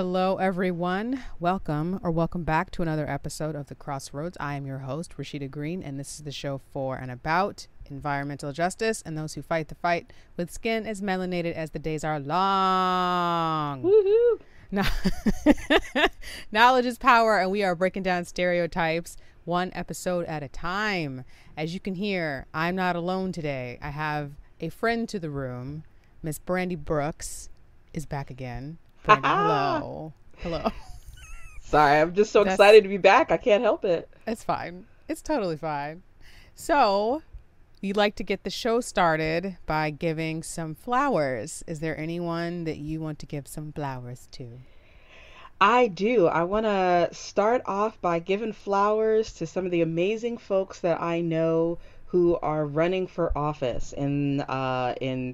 Hello, everyone. Welcome back to another episode of The Crossroads. I am your host, Rashida Green, and this is the show for and about environmental justice and those who fight the fight with skin as melanated as the days are long. Woohoo! Knowledge is power, and we are breaking down stereotypes one episode at a time. As you can hear, I'm not alone today. I have a friend to the room. Miss Brandy Brooks is back again. Brandy, hello. Hello. Sorry, I'm just so excited to be back. I can't help it. It's fine. It's totally fine. So, we'd like to get the show started by giving some flowers. Is there anyone that you want to give some flowers to? I do. I want to start off by giving flowers to some of the amazing folks that I know who are running for office in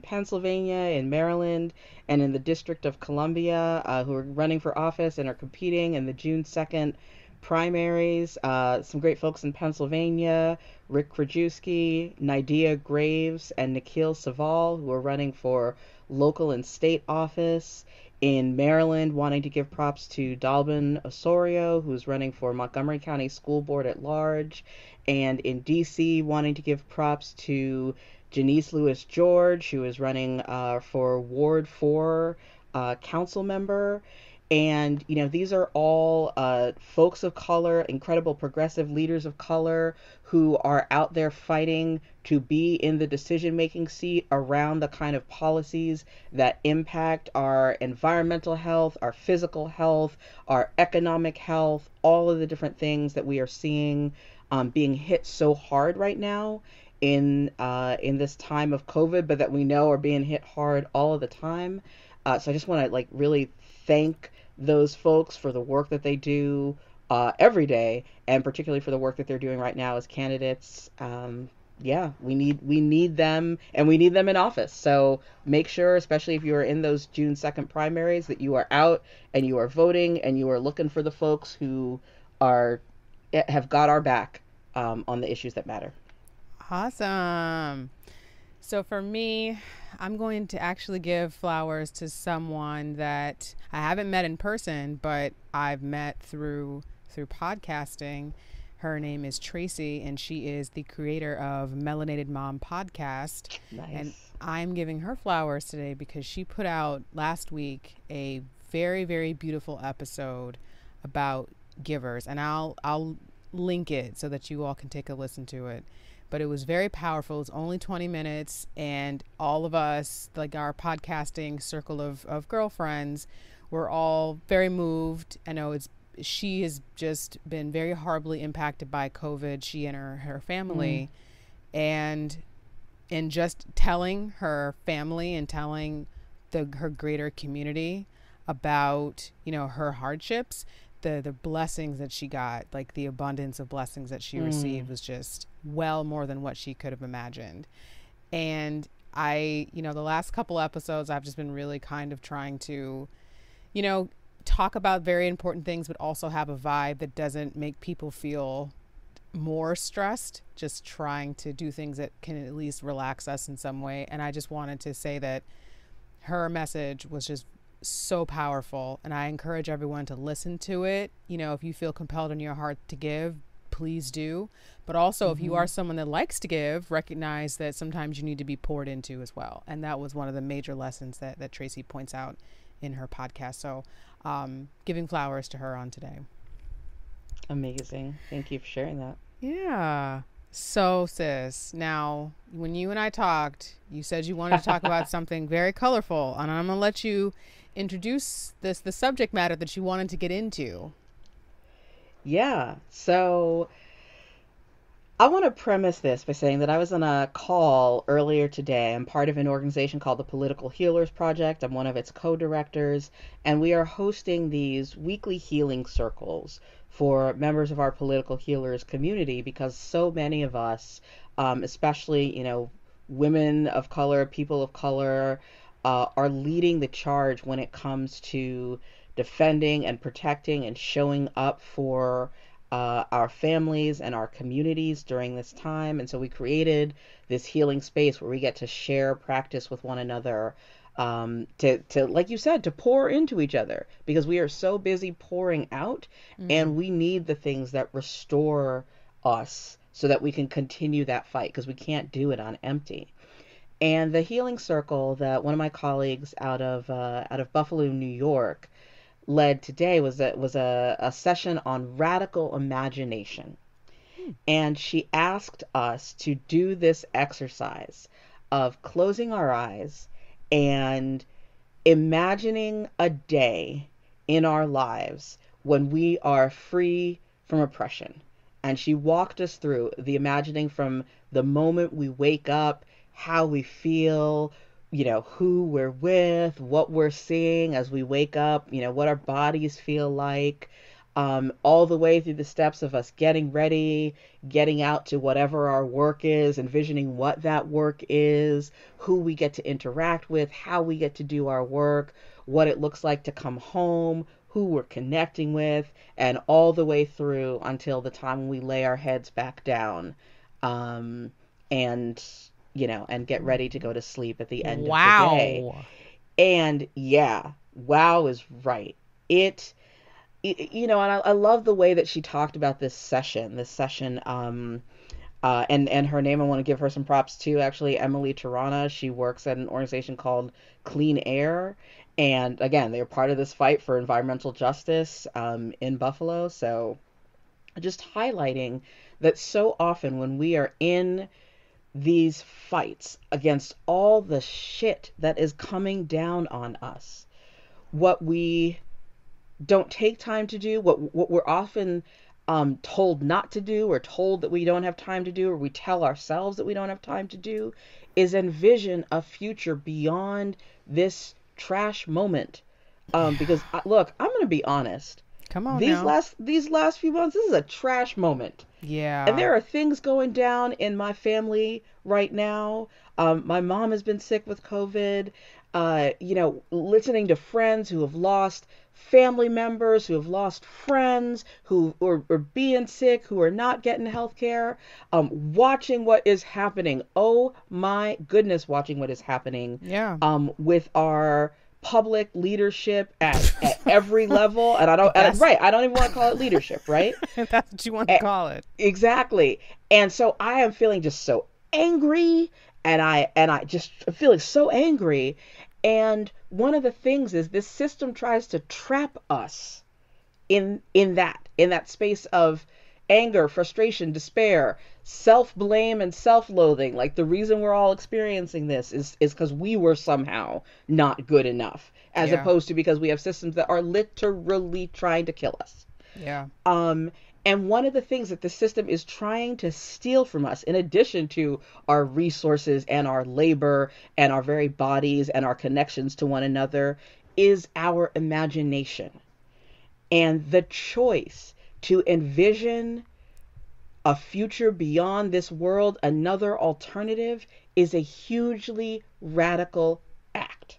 Pennsylvania, in Maryland, and in the District of Columbia, who are running for office and are competing in the June 2nd primaries. Some great folks in Pennsylvania, Rick Krajewski, Nidia Graves, and Nikhil Saval, who are running for local and state office. In Maryland, wanting to give props to Dalbin Osorio, who's running for Montgomery County School Board at large. And in D.C., wanting to give props to Janeese Lewis George, who is running for Ward 4 council member. And, you know, these are all folks of color, incredible progressive leaders of color who are out there fighting to be in the decision-making seat around the kind of policies that impact our environmental health, our physical health, our economic health, all of the different things that we are seeing being hit so hard right now in this time of COVID, but that we know are being hit hard all of the time. So I just want to really thank those folks for the work that they do every day, and particularly for the work that they're doing right now as candidates. Yeah, we need them, and we need them in office. So make sure, especially if you are in those June 2nd primaries, that you are out and you are voting and you are looking for the folks who have got our back on the issues that matter. Awesome. So for me, I'm going to actually give flowers to someone that I haven't met in person, but I've met through podcasting. Her name is Tracy, and she is the creator of Melanated Mom Podcast. Nice. And I'm giving her flowers today because she put out last week a very, very beautiful episode about givers, and I'll link it so that you all can take a listen to it. But it was very powerful. It's only 20 minutes, and all of us, our podcasting circle of girlfriends, were all very moved. I know she has just been very horribly impacted by COVID, she and her family. Mm-hmm. And just telling her family and telling her greater community about, her hardships, the blessings that she got, the abundance of blessings that she received was just well more than what she could have imagined. And I, the last couple episodes, I've just been really kind of trying to, talk about very important things, but also have a vibe that doesn't make people feel more stressed, just trying to do things that can at least relax us in some way. And I just wanted to say that her message was just so powerful, and I encourage everyone to listen to it. If you feel compelled in your heart to give, please do, but also if you are someone that likes to give, recognize that sometimes you need to be poured into as well. And that was one of the major lessons that Tracy points out in her podcast. So giving flowers to her on today. Amazing. Thank you for sharing that. Yeah. So, sis, now when you and I talked, you said you wanted to talk about something very colorful, and I'm gonna let you introduce the subject matter that you wanted to get into. Yeah. So I want to premise this by saying that I was on a call earlier today. I'm part of an organization called the Political Healers Project. I'm one of its co-directors, and we are hosting these weekly healing circles for members of our political healers community, because so many of us, especially, women of color, people of color, are leading the charge when it comes to defending and protecting and showing up for our families and our communities during this time. And so we created this healing space where we get to share practice with one another to like you said, to pour into each other, because we are so busy pouring out, and we need the things that restore us so that we can continue that fight, because we can't do it on empty. And the healing circle that one of my colleagues out of Buffalo, New York, led today was a session on radical imagination. And she asked us to do this exercise of closing our eyes and imagining a day in our lives when we are free from oppression. And she walked us through the imagining from the moment we wake up, how we feel, you know, who we're with, what we're seeing as we wake up, you know, what our bodies feel like, all the way through the steps of us getting ready, getting out to whatever our work is, envisioning what that work is, who we get to interact with, how we get to do our work, what it looks like to come home, who we're connecting with, and all the way through until the time when we lay our heads back down, and get ready to go to sleep at the end of the day. And yeah, wow is right. And I love the way that she talked about this session. And her name, I want to give her some props too, actually, Emily Tarana. She works at an organization called Clean Air. And again, they're part of this fight for environmental justice in Buffalo. So just highlighting that so often when we are in these fights against all the shit that is coming down on us, what we don't take time to do, what we're often told not to do, or told that we don't have time to do, or we tell ourselves that we don't have time to do, is envision a future beyond this trash moment. Because look, I'm going to be honest. Come on, these last few months, this is a trash moment. Yeah. And there are things going down in my family right now. My mom has been sick with COVID. Listening to friends who have lost family members, who have lost friends, who are being sick, who are not getting health care, watching what is happening. Oh my goodness, watching what is happening with our public leadership at every level. And I don't even want to call it leadership, right? That's what you want to call it. Exactly. And so I am feeling just so angry, and I just feeling so angry. And one of the things is this system tries to trap us in that space of anger, frustration, despair, self-blame, and self-loathing. Like, the reason we're all experiencing this is because we were somehow not good enough, as opposed to because we have systems that are literally trying to kill us. Yeah. And one of the things that the system is trying to steal from us, in addition to our resources and our labor and our very bodies and our connections to one another, is our imagination and the choice to envision a future beyond this world, another alternative, is a hugely radical act.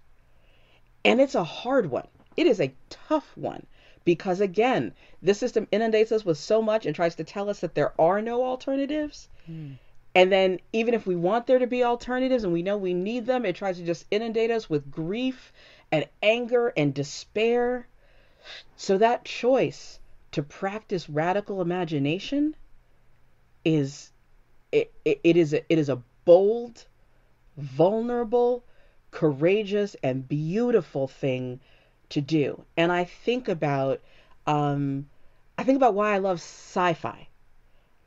And it's a hard one. It is a tough one. Because again, this system inundates us with so much and tries to tell us that there are no alternatives. And then even if we want there to be alternatives and we know we need them, it tries to just inundate us with grief and anger and despair. So that choice to practice radical imagination is a bold, vulnerable, courageous, and beautiful thing to do. And I think about why I love sci-fi,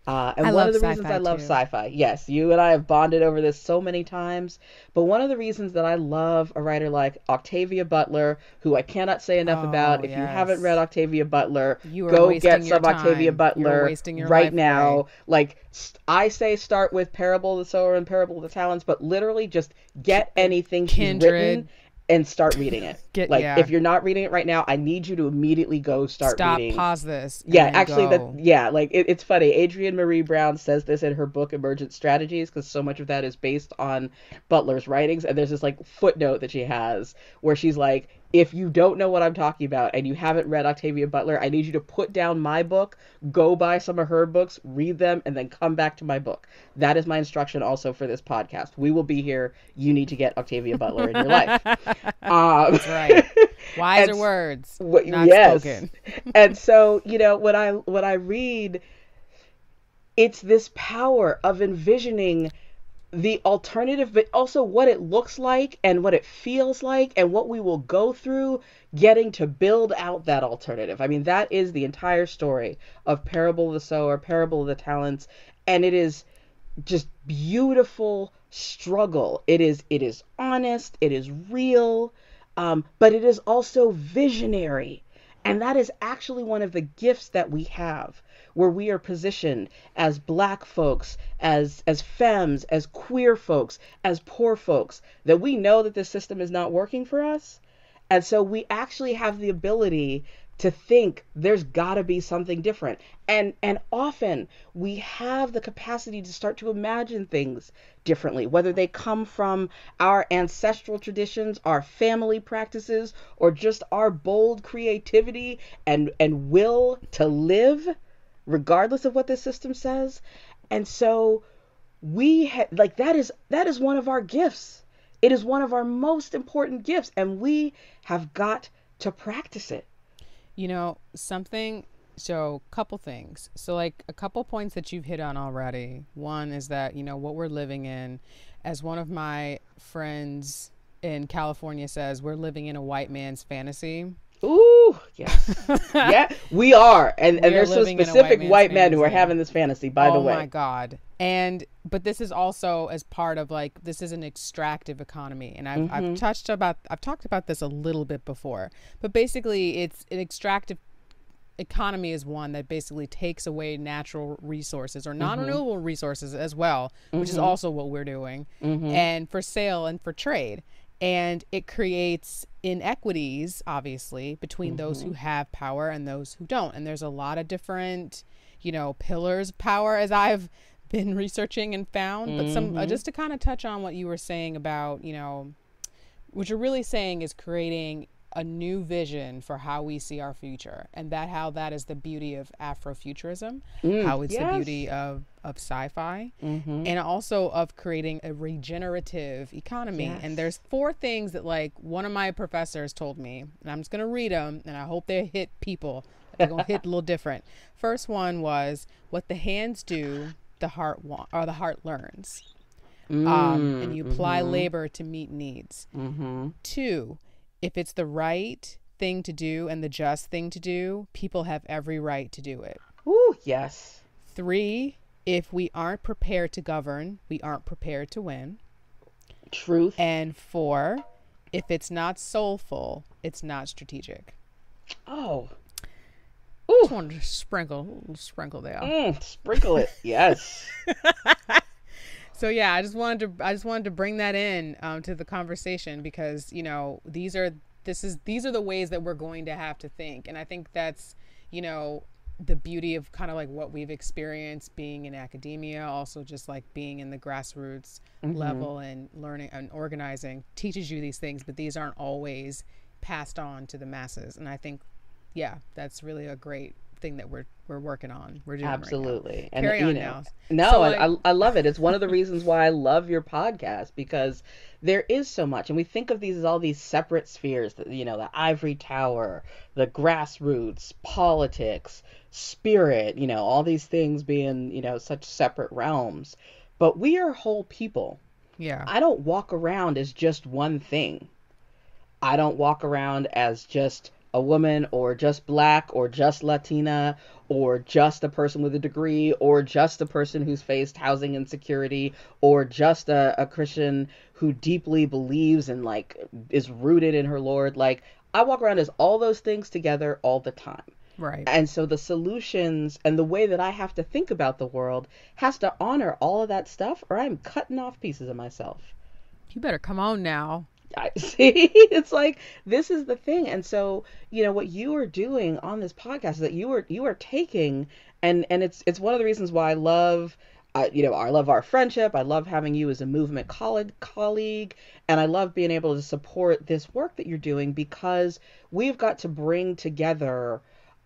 and one of the reasons I love sci-fi, yes, you and I have bonded over this so many times, but one of the reasons that I love a writer like Octavia Butler, who I cannot say enough about. If you haven't read Octavia Butler, go get some Octavia Butler right now. I say start with Parable of the Sower and Parable of the Talents, but literally just get anything she's written and start reading it. If you're not reading it right now, I need you to immediately go reading. Stop, pause this. It's funny. Adrienne Marie Brown says this in her book, Emergent Strategies, because so much of that is based on Butler's writings. And there's this footnote that she has where she's like, If you don't know what I'm talking about and you haven't read Octavia Butler, I need you to put down my book, go buy some of her books, read them, and then come back to my book. That is my instruction also for this podcast. We will be here. You need to get Octavia Butler in your life. That's right. Wiser words. Not spoken. And so, you know, when I read, it's this power of envisioning the alternative, but also what it looks like and what it feels like and what we will go through getting to build out that alternative. I mean, that is the entire story of Parable of the Sower, Parable of the Talents, and it is just beautiful struggle. It is honest, it is real, but it is also visionary. And that is actually one of the gifts that we have, where we are positioned as Black folks, as femmes, as queer folks, as poor folks, that we know that this system is not working for us. And so we actually have the ability to think there's got to be something different. And often we have the capacity to start to imagine things differently, whether they come from our ancestral traditions, our family practices, or just our bold creativity and will to live, regardless of what this system says. And so we that is one of our gifts. It is one of our most important gifts, and we have got to practice it. You know, couple things. So like a couple points that you've hit on already. One is that, you know, what we're living in, as one of my friends in California says, we're living in a white man's fantasy. Ooh, yes. Yeah, we are. And there's some specific white men who are having this fantasy, by the way. Oh my God. But this is also as part of like, this is an extractive economy. And I've talked about this a little bit before, but basically it's an extractive economy is one that basically takes away natural resources or non-renewable resources as well, which is also what we're doing, and for sale and for trade. And it creates inequities, obviously, between those who have power and those who don't. And there's a lot of different, you know, pillars of power, as I've been researching and found. But some just to kind of touch on what you were saying about, you know, what you're really saying is creating a new vision for how we see our future, and that is the beauty of Afrofuturism, how it's the beauty of sci-fi, and also of creating a regenerative economy. And there's four things that like one of my professors told me, and I'm just gonna read them, and I hope they hit people. They're gonna hit a little different. First one was, what the hands do, the heart learns, and you apply labor to meet needs. 2. If it's the right thing to do and the just thing to do, people have every right to do it. Ooh, yes. 3, if we aren't prepared to govern, we aren't prepared to win. Truth. And 4, if it's not soulful, it's not strategic. Oh. Ooh. Just wanted to sprinkle there. Sprinkle it, yes. So yeah, I just wanted to bring that in to the conversation, because you know these are the ways that we're going to have to think, and I think that's, you know, the beauty of kind of like what we've experienced being in academia, also just like being in the grassroots level and learning and organizing teaches you these things, but these aren't always passed on to the masses, and I think that's really a great thing that we're working on. We're doing absolutely right now. Carry on now. No, so I love it. It's one of the reasons why I love your podcast, because there is so much, and we think of these as all these separate spheres. That, you know, the ivory tower, the grassroots, politics, spirit. You know, all these things being, you know, such separate realms, but we are whole people. Yeah, I don't walk around as just one thing. I don't walk around as just a woman, or just Black, or just Latina, or just a person with a degree, or just a person who's faced housing insecurity, or just a Christian who deeply believes and like is rooted in her Lord. Like, I walk around as all those things together all the time. Right. And so the solutions and the way that I have to think about the world has to honor all of that stuff, or I'm cutting off pieces of myself. You better come on now. I see. It's like, this is the thing. And so, you know, what you are doing on this podcast is that you are taking, and it's one of the reasons why I love I love our friendship. I love having you as a movement colleague, and I love being able to support this work that you're doing, because we've got to bring together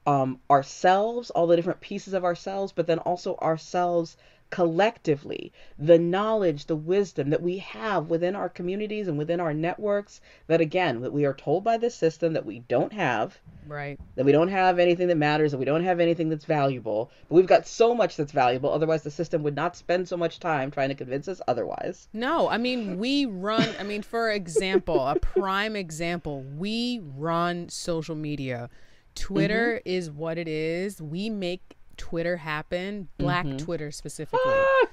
ourselves, all the different pieces of ourselves, but then also ourselves collectively, the knowledge, the wisdom that we have within our communities and within our networks, that again, that we are told by this system that we don't have, right? That we don't have anything that matters, that we don't have anything that's valuable, but we've got so much that's valuable. Otherwise the system would not spend so much time trying to convince us otherwise. No, I mean, for example, a prime example, we run social media. Twitter is what it is. We make Twitter happen. Black Twitter specifically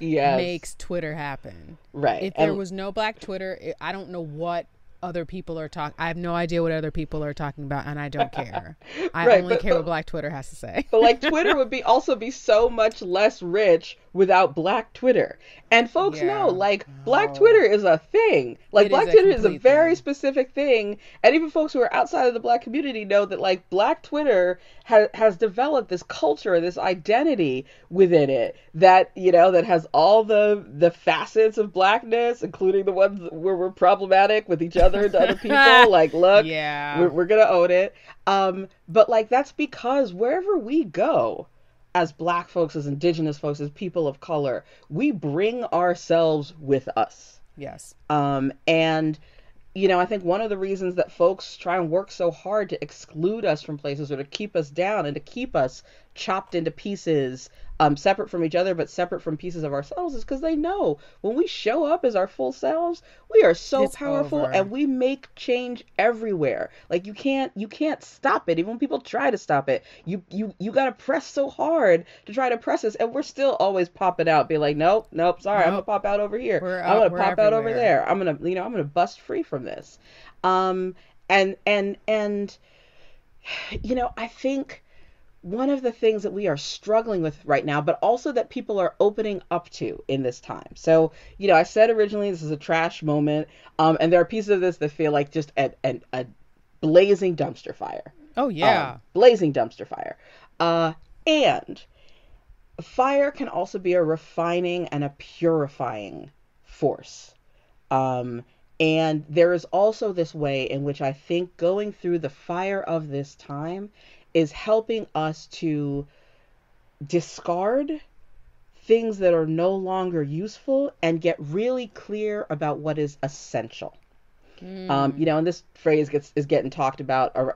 makes Twitter happen, right? If there was no Black Twitter, I don't know what other people are talking. I have no idea what other people are talking about, and I don't care. I only care what Black Twitter has to say. But like, Twitter would be also be so much less rich without Black Twitter. And folks know, like, Black Twitter is a thing. Like, Black Twitter is a very specific thing. And even folks who are outside of the Black community know that, like, Black Twitter has developed this culture, this identity within it that, you know, that has all the facets of Blackness, including the ones where we're problematic with each other. To other people, like, look, we're gonna own it. But like, that's because wherever we go as Black folks, as Indigenous folks, as people of color, we bring ourselves with us. Yes. And you know, I think one of the reasons that folks try and work so hard to exclude us from places, or to keep us down and to keep us chopped into pieces, separate from each other, but separate from pieces of ourselves, is because they know when we show up as our full selves, we are so powerful and we make change everywhere. Like, you can't stop it. Even when people try to stop it, you got to press so hard to try to press us. And we're still always popping out, being like, nope, sorry, I'm going to pop out over here. I'm going to pop out over there. I'm going to, I'm going to bust free from this. And you know, I think one of the things that we are struggling with right now, but also that people are opening up to in this time. So, you know, I said originally, this is a trash moment. And there are pieces of this that feel like just a blazing dumpster fire. Oh, yeah. Blazing dumpster fire. And fire can also be a refining and a purifying force. And there is also this way in which I think going through the fire of this time is helping us to discard things that are no longer useful and get really clear about what is essential. You know, and this phrase is getting talked about or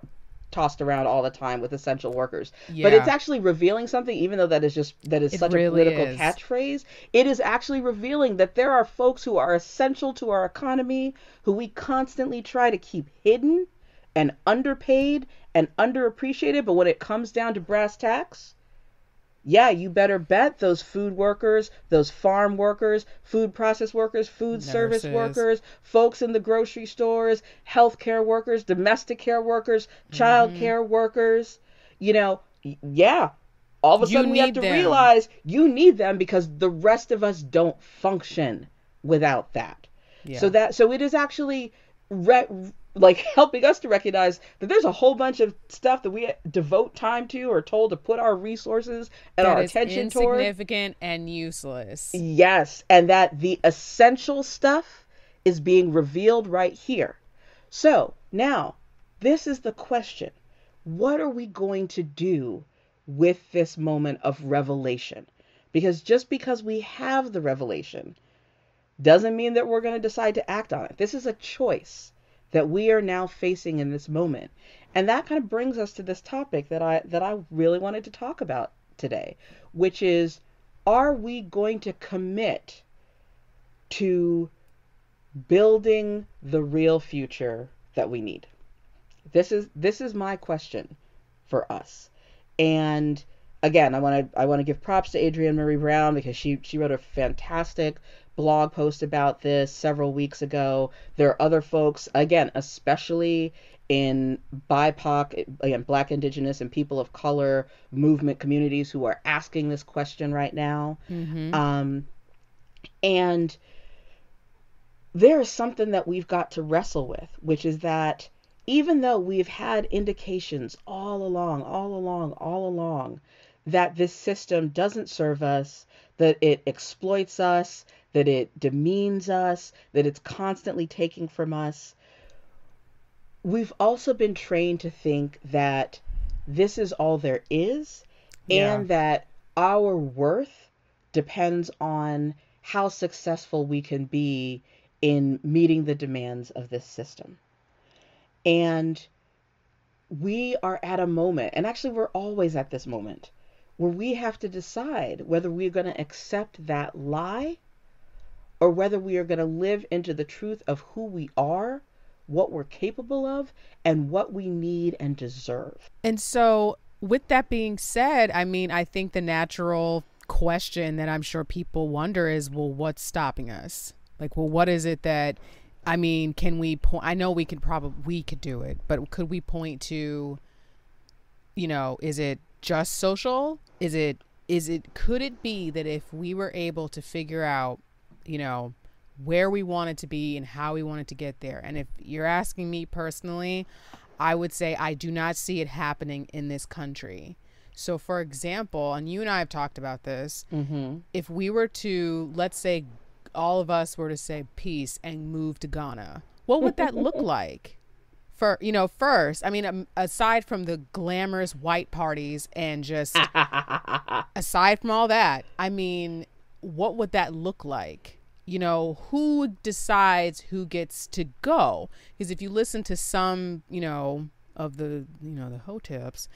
tossed around all the time with essential workers, but it's actually revealing something, even though that is such a political catchphrase. It is actually revealing that there are folks who are essential to our economy, who we constantly try to keep hidden and underpaid and underappreciated, but when it comes down to brass tacks, you better bet those food workers, those farm workers, food process workers, food service workers, folks in the grocery stores, healthcare workers, domestic care workers, child care workers, you know, all of a sudden we have to realize you need them, because the rest of us don't function without that. So it is actually like helping us to recognize that there's a whole bunch of stuff that we devote time to, or told to put our resources and our attention toward, insignificant and useless. Yes. And that the essential stuff is being revealed right here. So now this is the question. What are we going to do with this moment of revelation? Because just because we have the revelation doesn't mean that we're going to decide to act on it. This is a choice that we are now facing in this moment. And that kind of brings us to this topic that I really wanted to talk about today, which is, are we going to commit to building the real future that we need? This is my question for us. And again, I want to give props to Adrienne Marie Brown, because she wrote a fantastic blog post about this several weeks ago. There are other folks, again, especially in BIPOC, again, Black, Indigenous, and people of color movement communities, who are asking this question right now. And there is something that we've got to wrestle with, which is that even though we've had indications all along, that this system doesn't serve us, that it exploits us, that it demeans us, that it's constantly taking from us. We've also been trained to think that this is all there is, and that our worth depends on how successful we can be in meeting the demands of this system. And we are at a moment, and actually we're always at this moment, where we have to decide whether we're going to accept that lie or whether we are going to live into the truth of who we are, what we're capable of, and what we need and deserve. And so with that being said, I mean, I think the natural question that I'm sure people wonder is, well, what's stopping us? Like, well, what is it that, I mean, can we point, I know we could probably, we could do it, but could we point to, you know, is it just social? Is it, could it be that if we were able to figure out, you know, where we wanted to be and how we wanted to get there? And if you're asking me personally, I would say I do not see it happening in this country. So for example, and you and I have talked about this, if we were to, let's say all of us were to say peace and move to Ghana, what would that look like? For, you know, first, I mean, aside from the glamorous white parties and just aside from all that, I mean, what would that look like? You know, who decides who gets to go? Because if you listen to some, you know, of the, you know, the hoteps,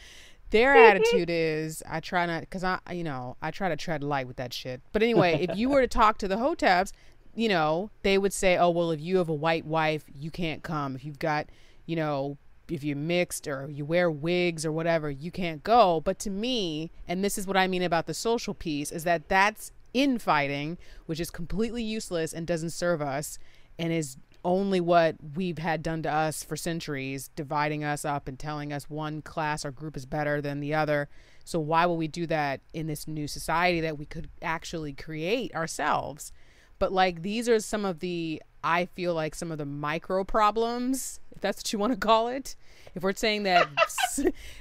their attitude is, I try not, because you know, I try to tread light with that shit. But anyway, if you were to talk to the hoteps, you know, they would say, oh, well, if you have a white wife, you can't come. If you've got, you know, if you're mixed or you wear wigs or whatever, you can't go. But to me, and this is what I mean about the social piece, is that that's infighting, which is completely useless and doesn't serve us and is only what we've had done to us for centuries, dividing us up and telling us one class or group is better than the other. So why would we do that in this new society that we could actually create ourselves? But like, these are some of the, I feel like some of the micro problems, if that's what you want to call it. If we're saying that,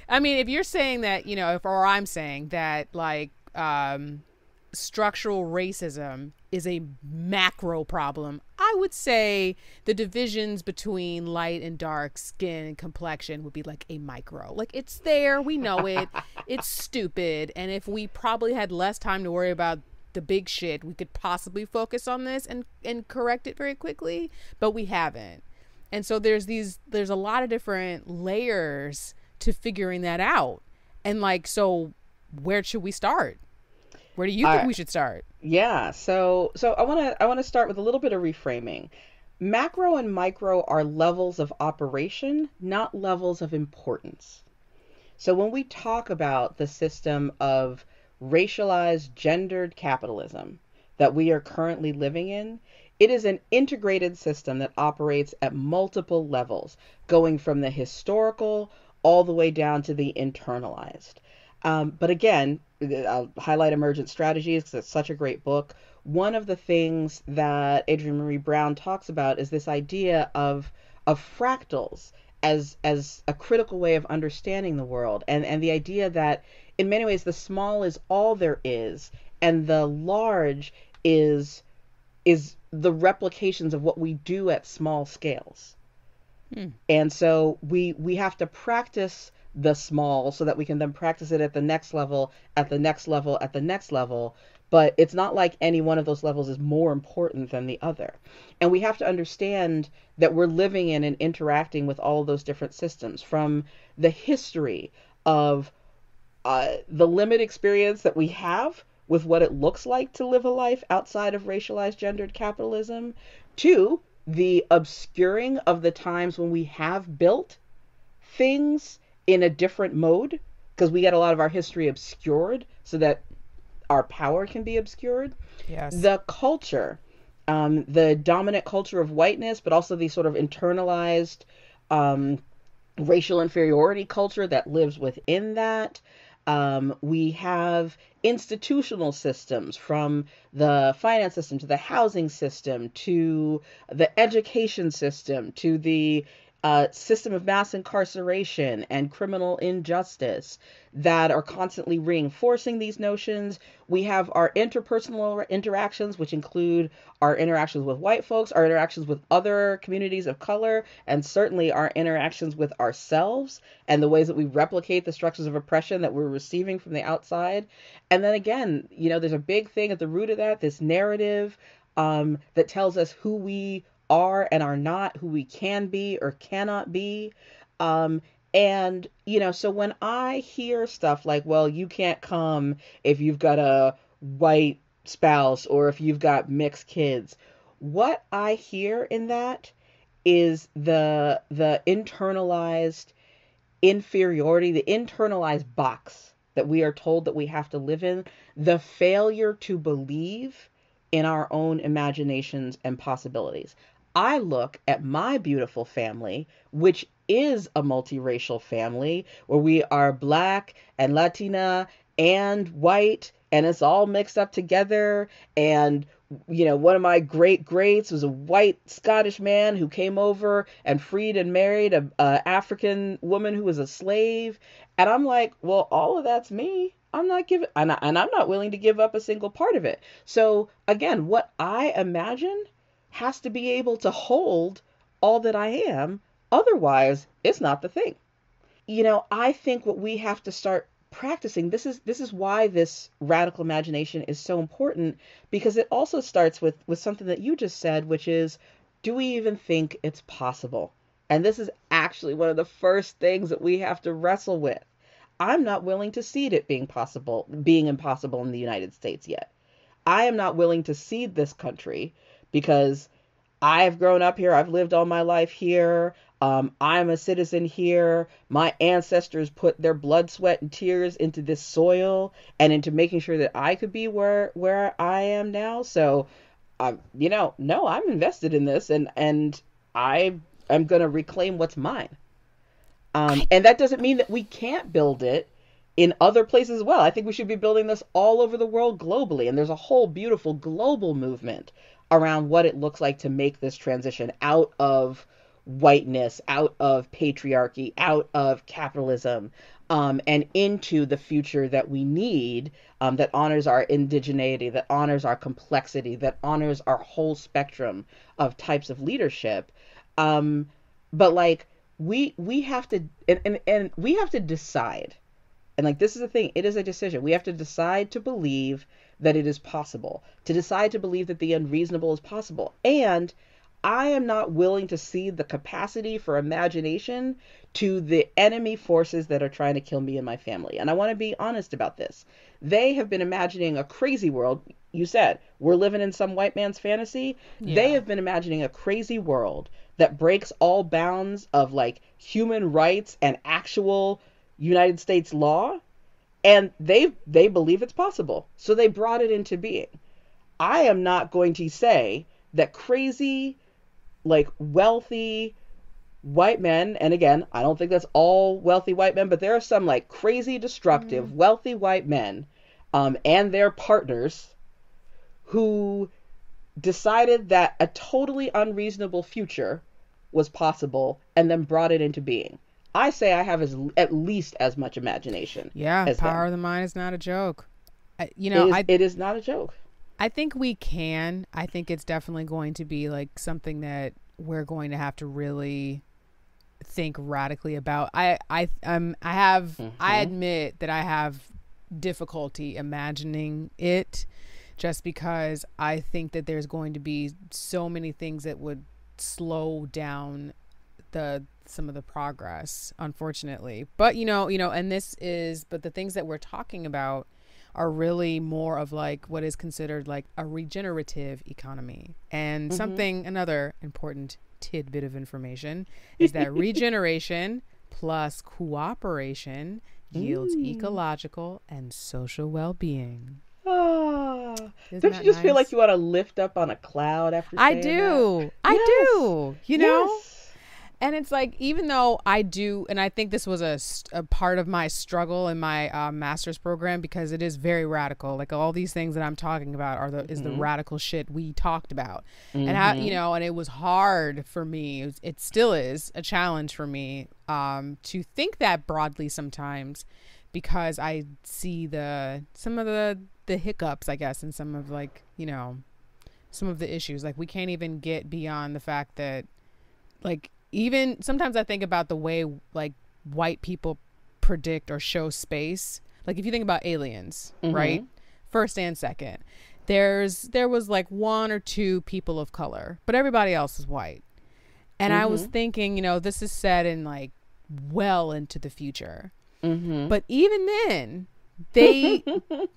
I mean, if you're saying that, you know, if, or I'm saying that like, structural racism is a macro problem, I would say the divisions between light and dark skin and complexion would be like a micro. Like, it's there, we know it, it's stupid. And if we probably had less time to worry about the big shit, we could possibly focus on this and correct it very quickly, but we haven't. And so there's a lot of different layers to figuring that out. And like, so where should we start? Where do you think we should start? Yeah, so I want to start with a little bit of reframing. Macro and micro are levels of operation, not levels of importance. So when we talk about the system of racialized, gendered capitalism that we are currently living in, it is an integrated system that operates at multiple levels, going from the historical all the way down to the internalized. But again, I'll highlight Emergent Strategies because it's such a great book. One of the things that Adrienne Marie Brown talks about is this idea of fractals as a critical way of understanding the world, and the idea that in many ways the small is all there is, and the large is the replications of what we do at small scales. And so we have to practice the small so that we can then practice it at the next level, at the next level, at the next level. But it's not like any one of those levels is more important than the other. And we have to understand that we're living in and interacting with all of those different systems, from the history of the limited experience that we have with what it looks like to live a life outside of racialized, gendered capitalism, to the obscuring of the times when we have built things in a different mode, because we get a lot of our history obscured so that our power can be obscured. Yes. The culture, the dominant culture of whiteness, but also the sort of internalized racial inferiority culture that lives within that. We have institutional systems, from the finance system to the housing system to the education system to the system of mass incarceration and criminal injustice that are constantly reinforcing these notions. We have our interpersonal interactions, which include our interactions with white folks, our interactions with other communities of color, and certainly our interactions with ourselves and the ways that we replicate the structures of oppression that we're receiving from the outside. And then again, you know, there's a big thing at the root of that, this narrative that tells us who we are and are not, who we can be or cannot be. And, you know, so when I hear stuff like, well, you can't come if you've got a white spouse or if you've got mixed kids, what I hear in that is the internalized inferiority, the internalized box that we are told that we have to live in, the failure to believe in our own imaginations and possibilities. I look at my beautiful family, which is a multiracial family where we are Black and Latina and white, and it's all mixed up together. And, you know, one of my great greats was a white Scottish man who came over and freed and married an African woman who was a slave. And I'm like, well, all of that's me. I'm not giving, and I'm not willing to give up a single part of it. So again, what I imagine has to be able to hold all that I am. Otherwise, it's not the thing. You know, I think what we have to start practicing, this is why this radical imagination is so important, because it also starts with something that you just said, which is, do we even think it's possible? And this is actually one of the first things that we have to wrestle with. I'm not willing to cede it being impossible in the United States yet. I am not willing to cede this country because I've grown up here. I've lived all my life here. I'm a citizen here. My ancestors put their blood, sweat, and tears into this soil and into making sure that I could be where I am now. So, you know, no, I'm invested in this and I am going to reclaim what's mine. And that doesn't mean that we can't build it in other places as well. I think we should be building this all over the world globally. And there's a whole beautiful global movement around what it looks like to make this transition out of whiteness, out of patriarchy, out of capitalism, and into the future that we need, that honors our indigeneity, that honors our complexity, that honors our whole spectrum of types of leadership. But like, we have to, and we have to decide, and like, this is the thing, it is a decision. We have to decide to believe that it is possible, to decide to believe that the unreasonable is possible. And I am not willing to cede the capacity for imagination to the enemy forces that are trying to kill me and my family. And I want to be honest about this. They have been imagining a crazy world. You said, we're living in some white man's fantasy. Yeah. They have been imagining a crazy world that breaks all bounds of like human rights and actual United States law. And they believe it's possible. So they brought it into being. I am not going to say that crazy, like wealthy white men, and again, I don't think that's all wealthy white men, but there are some like crazy, destructive, wealthy white men and their partners who decided that a totally unreasonable future was possible and then brought it into being. I say I have at least as much imagination. Yeah, power of the mind is not a joke. It is not a joke. I think we can. I think it's definitely going to be like something that we're going to have to really think radically about. I admit that I have difficulty imagining it, just because I think that there's going to be so many things that would slow down some of the progress, unfortunately. But but the things that we're talking about are really more of like what is considered like a regenerative economy. And another important tidbit of information is that regeneration plus cooperation yields ecological and social well-being. Don't you just feel like you want to lift up on a cloud after saying that? I do. Yes. You know? Yes. And it's like, even though I do, and I think this was a part of my struggle in my master's program, because it is very radical. Like, all these things that I'm talking about are the, is the radical shit we talked about. And how, you know, and it was hard for me. It still is a challenge for me to think that broadly sometimes, because I see some of the hiccups, I guess, in some of, like, you know, some of the issues. Like, we can't even get beyond the fact that, like, even sometimes I think about the way, like, white people predict or show space. Like, if you think about Aliens, right? First and second, there was like one or two people of color, but everybody else is white. And I was thinking, you know, this is set in, like, well into the future. But even then, they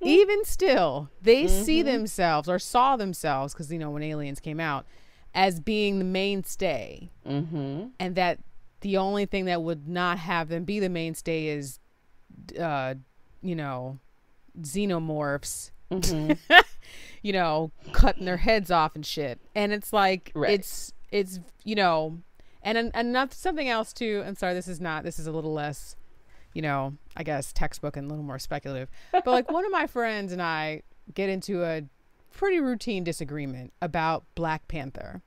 even still, they see themselves, or saw themselves, because, you know, when Aliens came out, as being the mainstay, and that the only thing that would not have them be the mainstay is, you know, xenomorphs, you know, cutting their heads off and shit. And it's like, it's, you know, and enough, something else too. I'm sorry, this is a little less, you know, I guess, textbook and a little more speculative, but, like, one of my friends and I get into a pretty routine disagreement about Black Panther.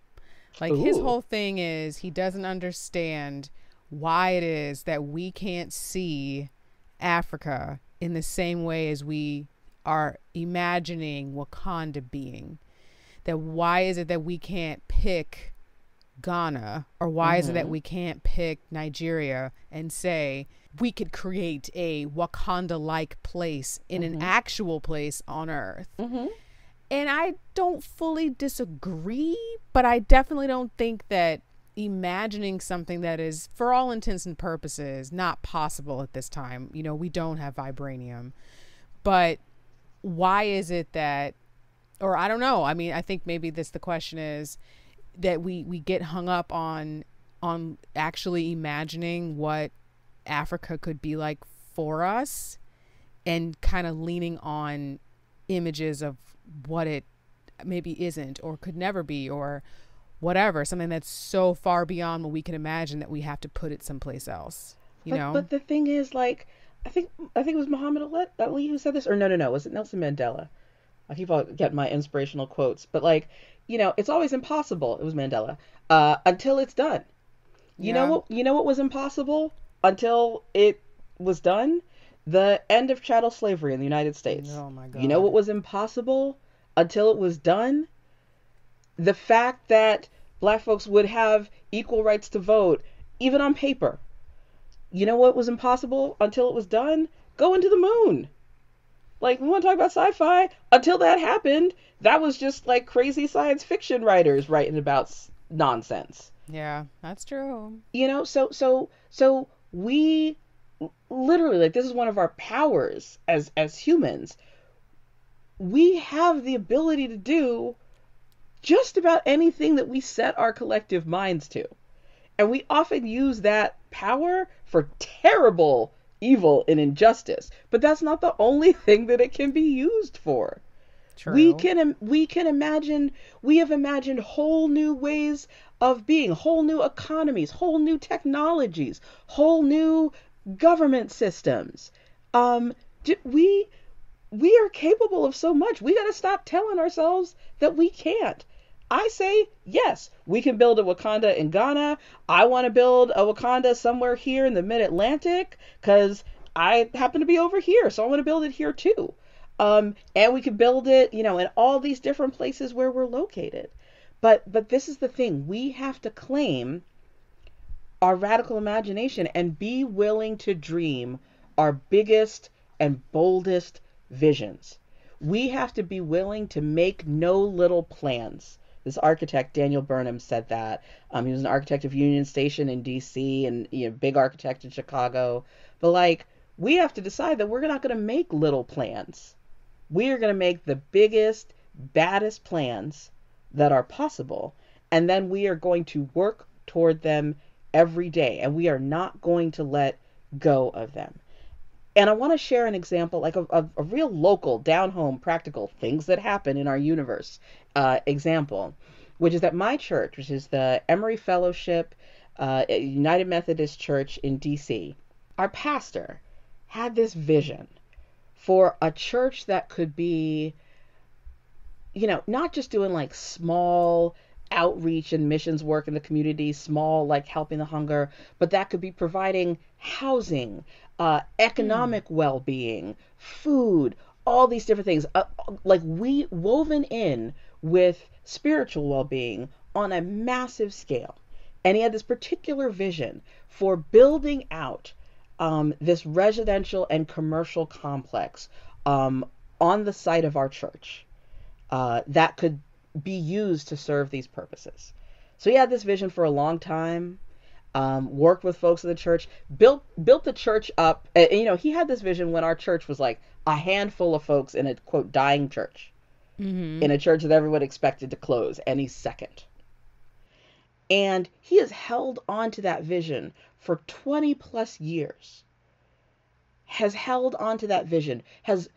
Like, his whole thing is he doesn't understand why it is that we can't see Africa in the same way as we are imagining Wakanda being. That why is it that we can't pick Ghana, or why is it that we can't pick Nigeria and say we could create a Wakanda-like place in an actual place on Earth? And I don't fully disagree, but I definitely don't think that imagining something that is, for all intents and purposes, not possible at this time. You know, we don't have vibranium. But why is it that, or I don't know. I mean, I think maybe the question is that we get hung up on actually imagining what Africa could be like for us, and kind of leaning on images of what it maybe isn't, or could never be, or whatever, something that's so far beyond what we can imagine that we have to put it someplace else, you know? But the thing is, like, I think it was Muhammad Ali who said this, or no, was it Nelson Mandela? I keep getting my inspirational quotes, but, like, you know, it's always impossible. It was Mandela. Until it's done. You know what was impossible until it was done? The end of chattel slavery in the United States. Oh my God. You know what was impossible until it was done? The fact that Black folks would have equal rights to vote, even on paper. You know what was impossible until it was done? Going to the moon. Like, we want to talk about sci-fi. Until that happened, that was just, like, crazy science fiction writers writing about nonsense. Yeah, that's true. You know, so we... literally, like, this is one of our powers as humans. We have the ability to do just about anything that we set our collective minds to. And we often use that power for terrible evil and injustice. But that's not the only thing that it can be used for. True. We can imagine, we have imagined whole new ways of being, whole new economies, whole new technologies, whole new government systems. We are capable of so much. We got to stop telling ourselves that we can't. I say, yes, we can build a Wakanda in Ghana. I want to build a Wakanda somewhere here in the mid-Atlantic, because I happen to be over here, so I want to build it here too. And we can build it, you know, in all these different places where we're located. But this is the thing. We have to claim our radical imagination and be willing to dream our biggest and boldest visions. We have to be willing to make no little plans. This architect, Daniel Burnham, said that. He was an architect of Union Station in DC, and, you know, big architect in Chicago. But, like, we have to decide that we're not going to make little plans. We are going to make the biggest, baddest plans that are possible. And then we are going to work toward them every day, and we are not going to let go of them. And I want to share an example, like a real local, down home, practical things that happen in our universe example, which is that my church, which is the Emory Fellowship United Methodist Church in DC, our pastor had this vision for a church that could be, you know, not just doing like small outreach and missions work in the community, small like helping the hunger, but that could be providing housing, economic well-being, food, all these different things, like we woven in with spiritual well-being on a massive scale. And he had this particular vision for building out this residential and commercial complex on the site of our church that could be used to serve these purposes. So he had this vision for a long time, worked with folks in the church, built the church up. And, you know, he had this vision when our church was like a handful of folks in a, quote, dying church, in a church that everyone expected to close any second. And he has held on to that vision for 20 plus years, has held on to that vision, has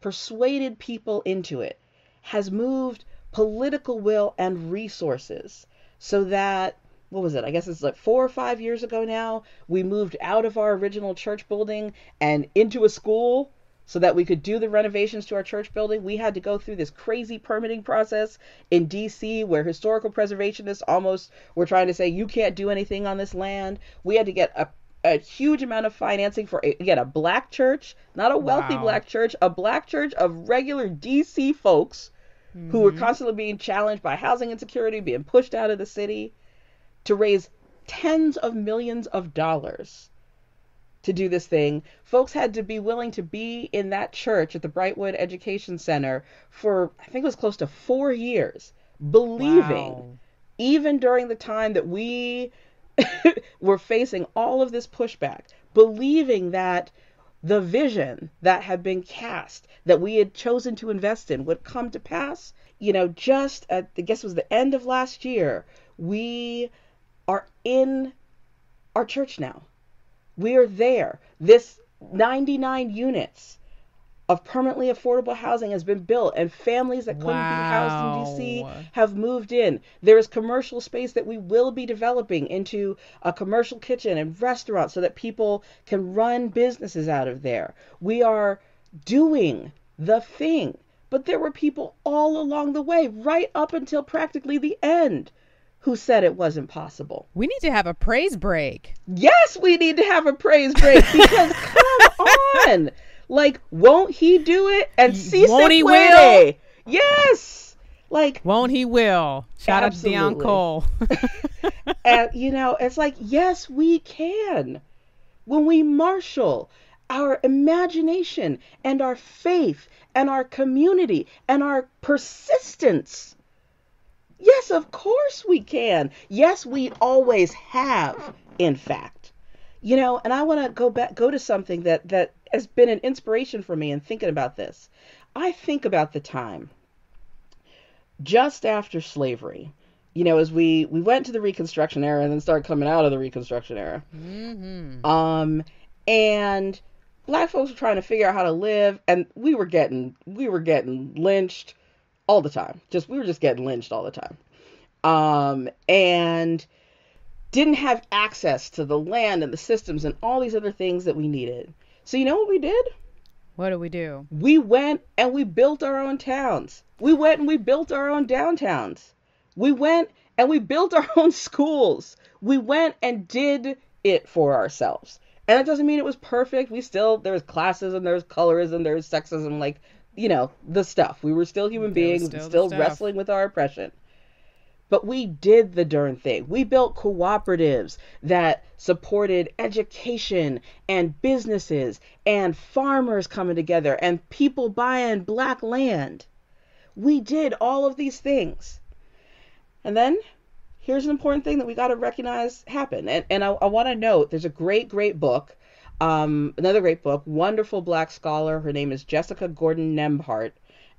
persuaded people into it, has moved political will and resources so that, what was it? I guess it's like 4 or 5 years ago now, we moved out of our original church building and into a school so that we could do the renovations to our church building. We had to go through this crazy permitting process in DC where historical preservationists almost were trying to say, you can't do anything on this land. We had to get a huge amount of financing for, again, a black church, not a wealthy black church, a black church of regular DC folks who were constantly being challenged by housing insecurity, being pushed out of the city, to raise tens of millions of dollars to do this thing. Folks had to be willing to be in that church at the Brightwood Education Center for, I think it was close to 4 years, believing, even during the time that we were facing all of this pushback, believing that the vision that had been cast, that we had chosen to invest in, would come to pass. You know, just at, I guess it was the end of last year, we are in our church now. We are there. This 99 units of permanently affordable housing has been built, and families that couldn't be housed in DC have moved in. There is commercial space that we will be developing into a commercial kitchen and restaurant so that people can run businesses out of there. We are doing the thing, but there were people all along the way, right up until practically the end, who said it wasn't possible. We need to have a praise break. Yes, we need to have a praise break, because come on. Like, won't he do it? And see, won't he will? Yes. Like, won't he will? Shout out to Dion Cole. And, you know, it's like, yes, we can. When we marshal our imagination and our faith and our community and our persistence. Yes, of course we can. Yes, we always have, in fact. You know, and I want to go to something that has been an inspiration for me in thinking about this. I think about the time just after slavery, you know, as we went to the Reconstruction era and then started coming out of the Reconstruction era. And black folks were trying to figure out how to live, and we were getting lynched all the time. We were just getting lynched all the time. And didn't have access to the land and the systems and all these other things that we needed. So you know what we did? What did we do? We went and we built our own towns. We went and we built our own downtowns. We went and we built our own schools. We went and did it for ourselves. And that doesn't mean it was perfect. There was classism, there was colorism, there was sexism, like, you know, the stuff. We were still human beings, still wrestling with our oppression. But we did the darn thing. We built cooperatives that supported education and businesses and farmers coming together and people buying black land. We did all of these things. And then here's an important thing that we got to recognize happened. And I want to note, there's a great book, another great book, wonderful black scholar. Her name is Jessica Gordon Nembhart.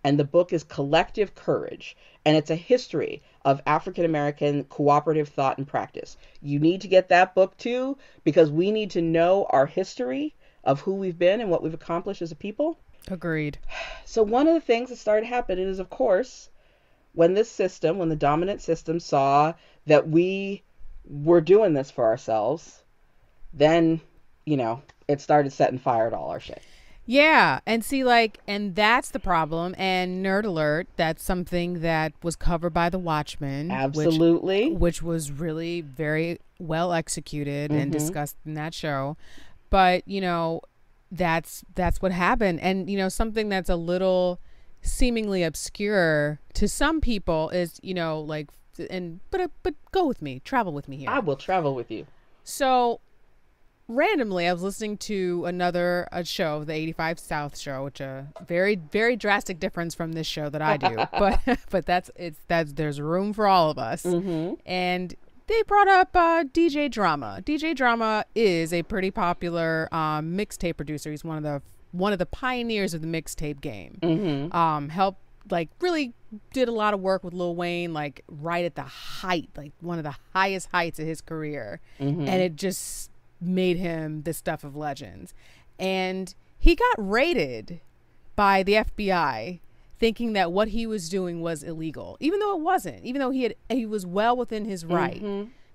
And the book is Collective Courage, and it's a history of African-American cooperative thought and practice. You need to get that book too, because we need to know our history of who we've been and what we've accomplished as a people. Agreed. So one of the things that started happening is, of course, when the dominant system saw that we we're doing this for ourselves, then, you know, it started setting fire to all our shit. Yeah. And see, like, and that's the problem. And nerd alert, that's something that was covered by The Watchmen. Absolutely. Which was really very well executed and discussed in that show. But, you know, that's what happened. And, you know, something that's a little seemingly obscure to some people is, you know, like, and but go with me, travel with me here. I will travel with you. So randomly, I was listening to another show, the 85 South show, which a very, very drastic difference from this show that I do. but that's there's room for all of us. And they brought up DJ Drama. DJ Drama is a pretty popular mixtape producer. He's one of the pioneers of the mixtape game. Helped, like, really did a lot of work with Lil Wayne, like right at the height, like one of the highest heights of his career. And it just made him the stuff of legends. And he got raided by the FBI thinking that what he was doing was illegal, even though it wasn't, even though he was well within his right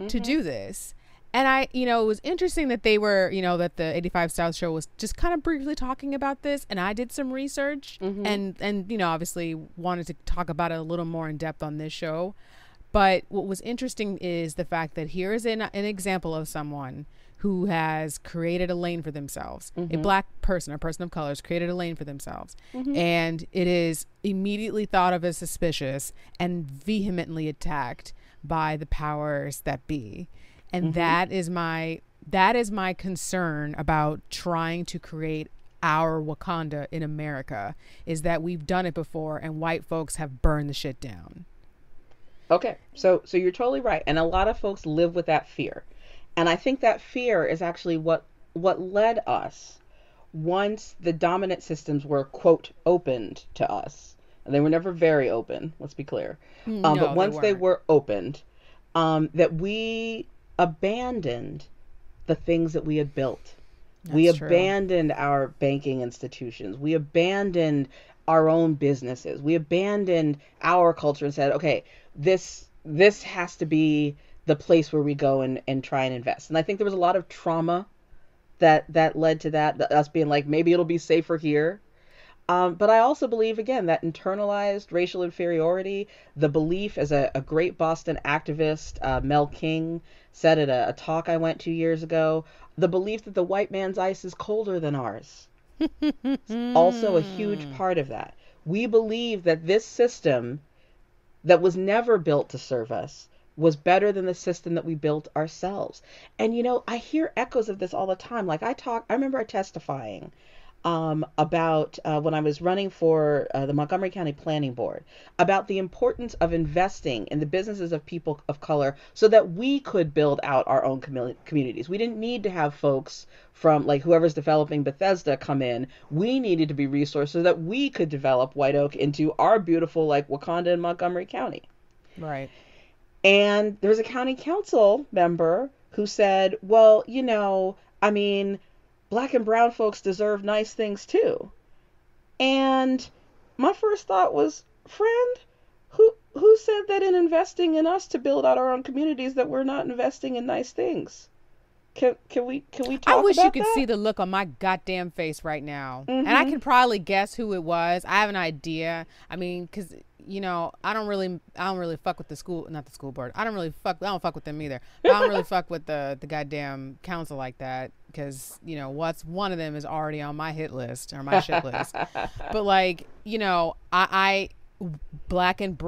to do this. And I, you know, it was interesting that they were, you know, that the 85 South show was just kind of briefly talking about this. And I did some research and, you know, obviously wanted to talk about it a little more in depth on this show. But what was interesting is the fact that here is an example of someone who has created a lane for themselves. A black person or person of color has created a lane for themselves. And it is immediately thought of as suspicious and vehemently attacked by the powers that be. And that is my concern about trying to create our Wakanda in America, is that we've done it before and white folks have burned the shit down. Okay, so you're totally right. And a lot of folks live with that fear. And I think that fear is actually what led us, once the dominant systems were, quote, opened to us. And they were never very open, let's be clear. No, but once they were opened, that we abandoned the things that we had built. We abandoned our banking institutions. We abandoned our own businesses. We abandoned our culture and said, okay, this has to be the place where we go and try and invest. And I think there was a lot of trauma that led to that, us being like, maybe it'll be safer here. But I also believe, again, that internalized racial inferiority, the belief, as a great Boston activist, Mel King, said at a talk I went to years ago, the belief that the white man's ice is colder than ours. Also a huge part of that. We believe that this system that was never built to serve us was better than the system that we built ourselves. And, you know, I hear echoes of this all the time. Like I remember testifying about when I was running for the Montgomery County Planning Board, about the importance of investing in the businesses of people of color so that we could build out our own communities. We didn't need to have folks from, like, whoever's developing Bethesda come in. We needed to be resourced so that we could develop White Oak into our beautiful, like, Wakanda and Montgomery County. Right. And there was a county council member who said, well, you know, I mean, Black and brown folks deserve nice things too. And my first thought was, friend, who said that in investing in us to build out our own communities that we're not investing in nice things? Can we talk about that? I wish you could see the look on my goddamn face right now. And I can probably guess who it was. I have an idea. I mean, because, you know, I don't really fuck with the school, not the school board. I don't fuck with them either. But I don't really fuck with the goddamn council like that, because, you know, what's one of them is already on my hit list or my shit list. But, like, you know, I black and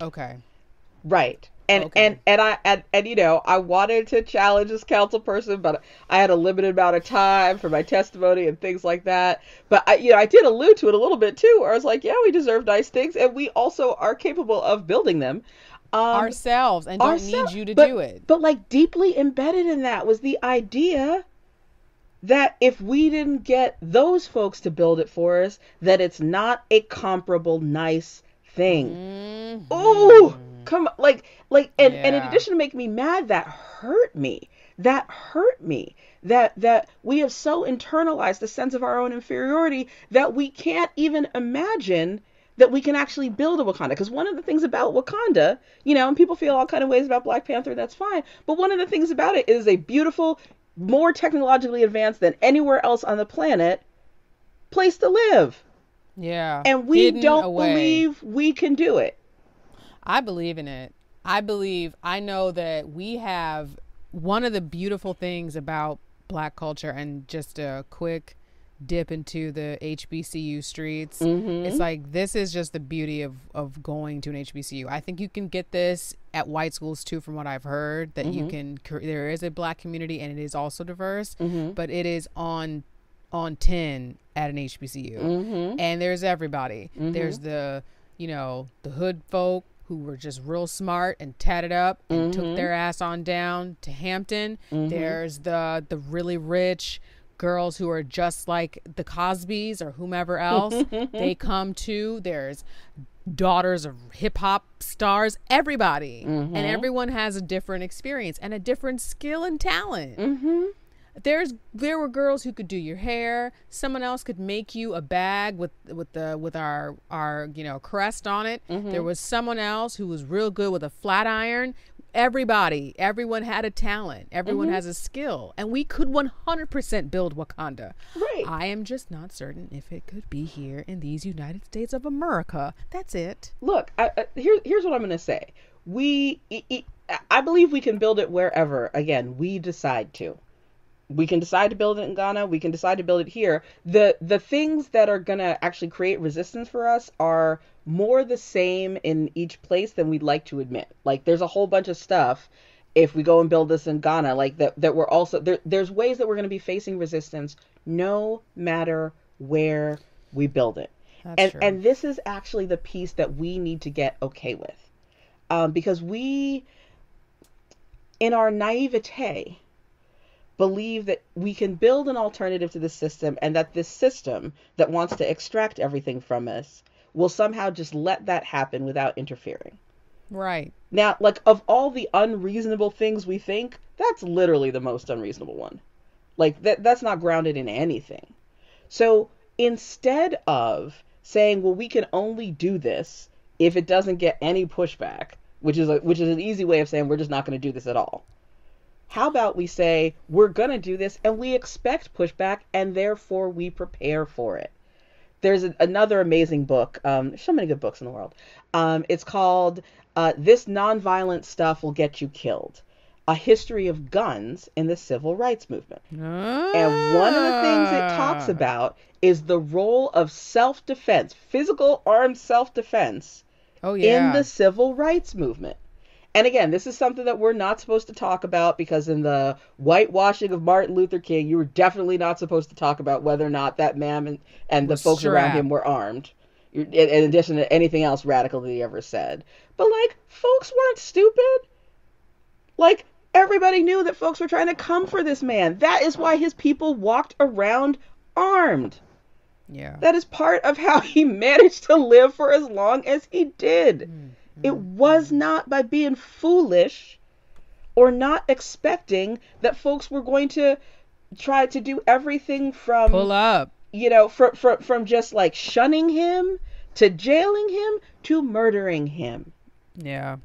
okay, right. And, okay. and you know, I wanted to challenge this council person, but I had a limited amount of time for my testimony and things like that. But I, you know, I did allude to it a little bit too, where I was like, yeah, we deserve nice things, and we also are capable of building them ourselves, and don't need you to do it. But, like, deeply embedded in that was the idea that if we didn't get those folks to build it for us, that it's not a comparable nice thing. Ooh, come on, like, and in addition to make me mad, that hurt me, that we have so internalized the sense of our own inferiority that we can't even imagine that we can actually build a Wakanda. Because one of the things about Wakanda, you know, and people feel all kind of ways about Black Panther, that's fine. But one of the things about it is a beautiful, more technologically advanced than anywhere else on the planet place to live. Yeah. And we don't believe we can do it. I believe in it. I know that we have one of the beautiful things about Black culture, and just a quick dip into the HBCU streets. Mm-hmm. It's like, this is just the beauty of going to an HBCU. I think you can get this at white schools too, from what I've heard, that mm-hmm. you can, there is a Black community and it is also diverse, mm-hmm. but it is on 10 at an HBCU. Mm-hmm. And there's everybody. Mm-hmm. There's the, you know, the hood folk who were just real smart and tatted up and mm-hmm. took their ass on down to Hampton. Mm-hmm. There's the really rich girls who are just like the Cosbys or whomever else they come to. There's daughters of hip hop stars, everybody. Mm-hmm. And everyone has a different experience and a different skill and talent. Mm-hmm. There were girls who could do your hair. Someone else could make you a bag with our you know, crest on it. Mm-hmm. There was someone else who was real good with a flat iron. Everyone had a talent. Everyone mm-hmm. has a skill, and we could 100% build Wakanda. Right. I am just not certain if it could be here in these United States of America. That's it. Look, here's what I'm gonna say. I believe we can build it wherever. Again, we decide to. We can decide to build it in Ghana. We can decide to build it here. The things that are going to actually create resistance for us are more the same in each place than we'd like to admit. Like, there's a whole bunch of stuff, if we go and build this in Ghana, like that we're also, there's ways that we're going to be facing resistance no matter where we build it. And this is actually the piece that we need to get okay with. Because we, in our naivete, believe that we can build an alternative to this system, and that this system that wants to extract everything from us will somehow just let that happen without interfering. Right. Now, like, of all the unreasonable things we think, that's literally the most unreasonable one. Like, that's not grounded in anything. So instead of saying, well, we can only do this if it doesn't get any pushback, which is an easy way of saying we're just not going to do this at all. How about we say, we're going to do this, and we expect pushback, and therefore we prepare for it. There's another amazing book. There's so many good books in the world. It's called This Nonviolent Stuff Will Get You Killed: A History of Guns in the Civil Rights Movement. Ah. And one of the things it talks about is the role of self-defense, physical armed self-defense, in the Civil Rights Movement. And again, this is something that we're not supposed to talk about, because in the whitewashing of Martin Luther King, you were definitely not supposed to talk about whether or not that man and the folks around him were armed, in addition to anything else radical that he ever said. But, like, folks weren't stupid. Like, everybody knew that folks were trying to come for this man. That is why his people walked around armed. Yeah. That is part of how he managed to live for as long as he did. Mm. It was not by being foolish or not expecting that folks were going to try to do everything from pull up, you know, from just like shunning him to jailing him to murdering him. Yeah.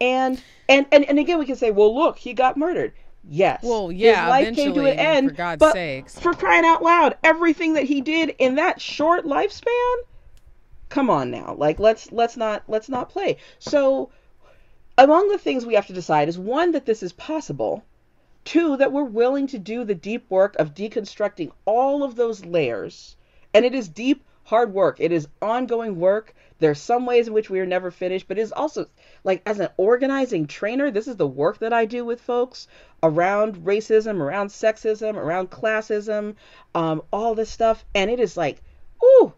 And again, we can say, well, look, he got murdered. Yes. Well, yeah. His life came to an end. For God's sakes. For crying out loud, everything that he did in that short lifespan. Come on now, like, let's not play. So among the things we have to decide is, one, that this is possible, two, that we're willing to do the deep work of deconstructing all of those layers. And it is deep, hard work. It is ongoing work. There's some ways in which we are never finished, but it's also, like, as an organizing trainer, this is the work that I do with folks around racism, around sexism, around classism, all this stuff. And it is like, ooh,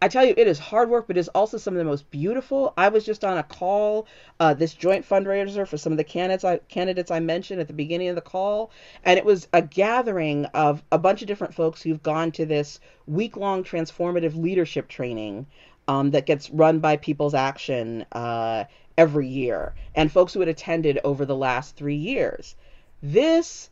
I tell you, it is hard work, but it's also some of the most beautiful. I was just on a call, this joint fundraiser for some of the candidates I mentioned at the beginning of the call, and it was a gathering of a bunch of different folks who've gone to this week-long transformative leadership training that gets run by People's Action every year, and folks who had attended over the last 3 years. This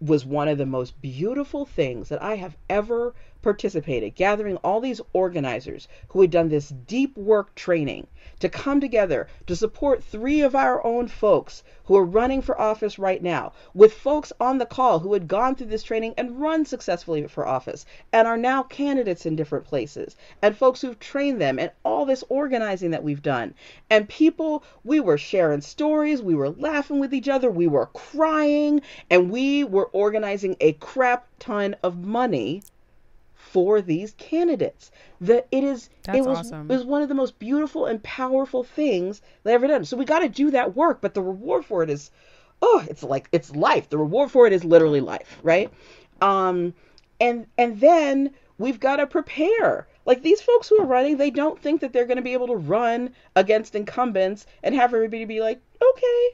was one of the most beautiful things that I have ever participated, gathering all these organizers who had done this deep work training to come together to support three of our own folks who are running for office right now, with folks on the call who had gone through this training and run successfully for office and are now candidates in different places, and folks who've trained them, and all this organizing that we've done. And people, we were sharing stories, we were laughing with each other, we were crying, and we were organizing a crap ton of money for these candidates. That it was awesome. It was one of the most beautiful and powerful things they've ever done. So we got to do that work, but the reward for it is, oh, it's like, it's life. The reward for it is literally life, right? And then we've got to prepare. Like, these folks who are running, they don't think that they're going to be able to run against incumbents and have everybody be like, okay.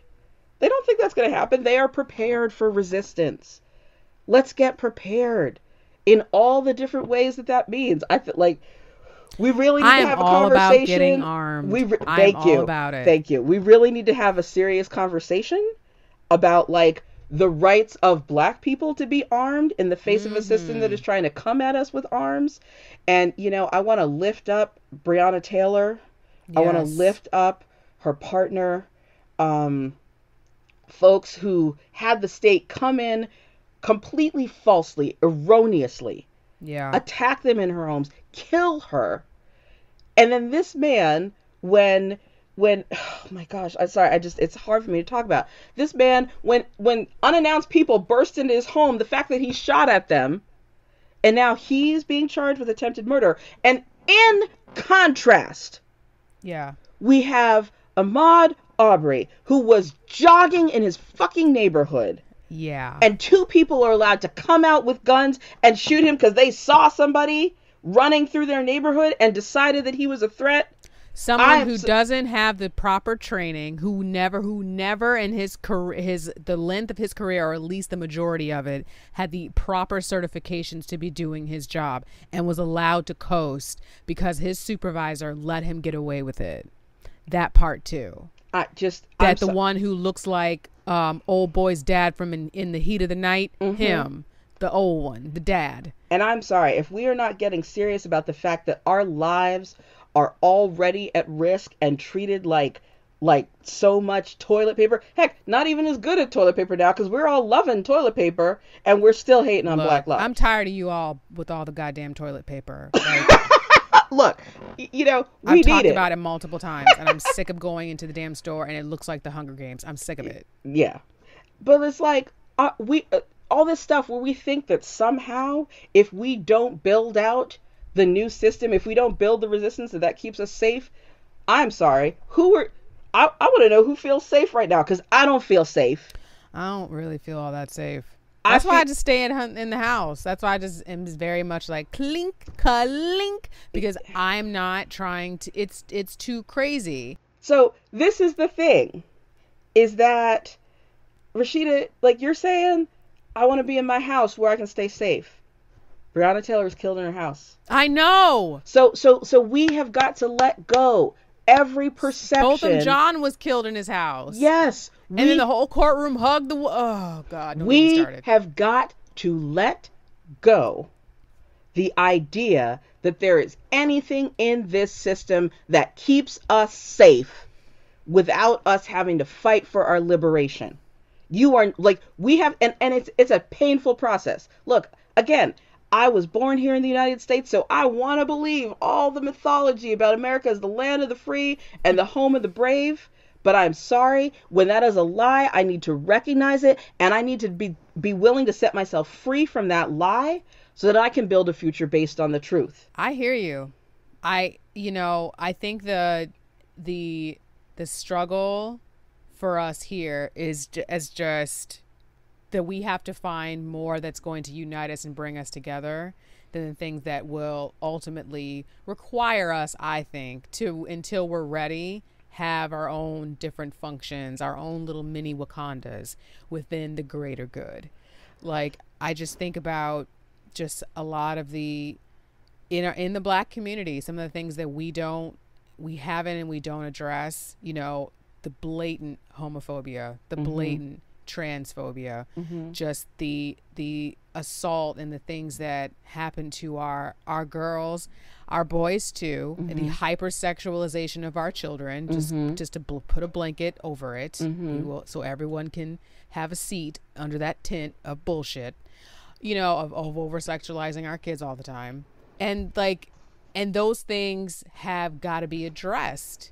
They don't think that's going to happen. They are prepared for resistance. Let's get prepared in all the different ways that that means. I feel like we really need to have a conversation. I'm all about getting armed. Thank you. We really need to have a serious conversation about, like, the rights of Black people to be armed in the face of a system that is trying to come at us with arms. And, you know, I want to lift up Breonna Taylor. Yes. I want to lift up her partner, folks who had the state come in completely falsely, erroneously, attack them in her homes, kill her. And then this man, when oh my gosh, I'm sorry, it's hard for me to talk about. This man, when unannounced people burst into his home, the fact that he shot at them, and now he's being charged with attempted murder. And in contrast, we have Ahmaud Arbery, who was jogging in his fucking neighborhood. And two people are allowed to come out with guns and shoot him because they saw somebody running through their neighborhood and decided that he was a threat. Someone who doesn't have the proper training, who never in his career, the length of his career, or at least the majority of it, had the proper certifications to be doing his job, and was allowed to coast because his supervisor let him get away with it. That part too. The one who looks like old boy's dad from in the Heat of the Night, him, the old one, the dad. And I'm sorry, if we are not getting serious about the fact that our lives are already at risk and treated like so much toilet paper. Heck, not even as good at toilet paper now, because we're all loving toilet paper and we're still hating on Black lives. I'm tired of you all with all the goddamn toilet paper. Like, look, you know, I've talked about it multiple times, and I'm sick of going into the damn store and it looks like the Hunger Games. I'm sick of it. Yeah. But it's like, all this stuff where we think that somehow if we don't build out the new system, if we don't build the resistance, that keeps us safe. I'm sorry. I want to know who feels safe right now, because I don't feel safe. I don't really feel all that safe. That's why I just stay in the house. That's why I just am very much like clink, ka-link, because I'm not trying to, it's too crazy. So this is the thing, is that, Rashida, like you're saying, I want to be in my house where I can stay safe. Breonna Taylor was killed in her house. I know. So we have got to let go every perception. Botham John was killed in his house. Yes. And then the whole courtroom hugged the... Oh, God. We have got to let go the idea that there is anything in this system that keeps us safe without us having to fight for our liberation. You are... Like, we have... And it's a painful process. Look, again... I was born here in the United States, so I want to believe all the mythology about America as the land of the free and the home of the brave. But I'm sorry, when that is a lie, I need to recognize it, and I need to be willing to set myself free from that lie so that I can build a future based on the truth. I hear you. I think the struggle for us here is just... that we have to find more that's going to unite us and bring us together than the things that will ultimately require us, I think, to, until we're ready, have our own different functions, our own little mini Wakandas within the greater good. Like, I just think about just a lot of the, in the Black community, some of the things that we haven't and don't address, the blatant homophobia, the blatant transphobia, just the assault and the things that happen to our girls, our boys too, mm-hmm. and the hypersexualization of our children, just to put a blanket over it, so everyone can have a seat under that tent of bullshit, you know, of over-sexualizing our kids all the time. And like, and those things have got to be addressed.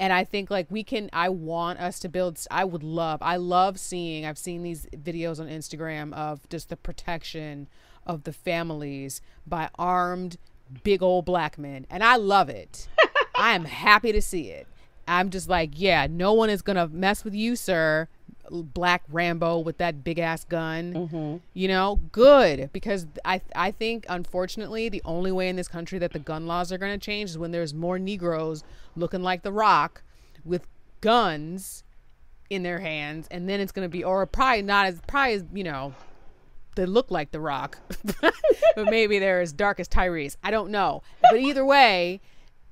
And I think like we can, I want us to build, I love seeing, I've seen these videos on Instagram of just the protection of the families by armed big old black men. And I love it. I am happy to see it. I'm just like, yeah, no one is going to mess with you, sir. Black Rambo with that big ass gun, you know, good. Because I think, unfortunately, the only way in this country that the gun laws are going to change is when there's more Negroes looking like The Rock with guns in their hands. And then it's going to be, or probably not as, probably as, you know, they look like The Rock, but maybe they're as dark as Tyrese. I don't know. But either way,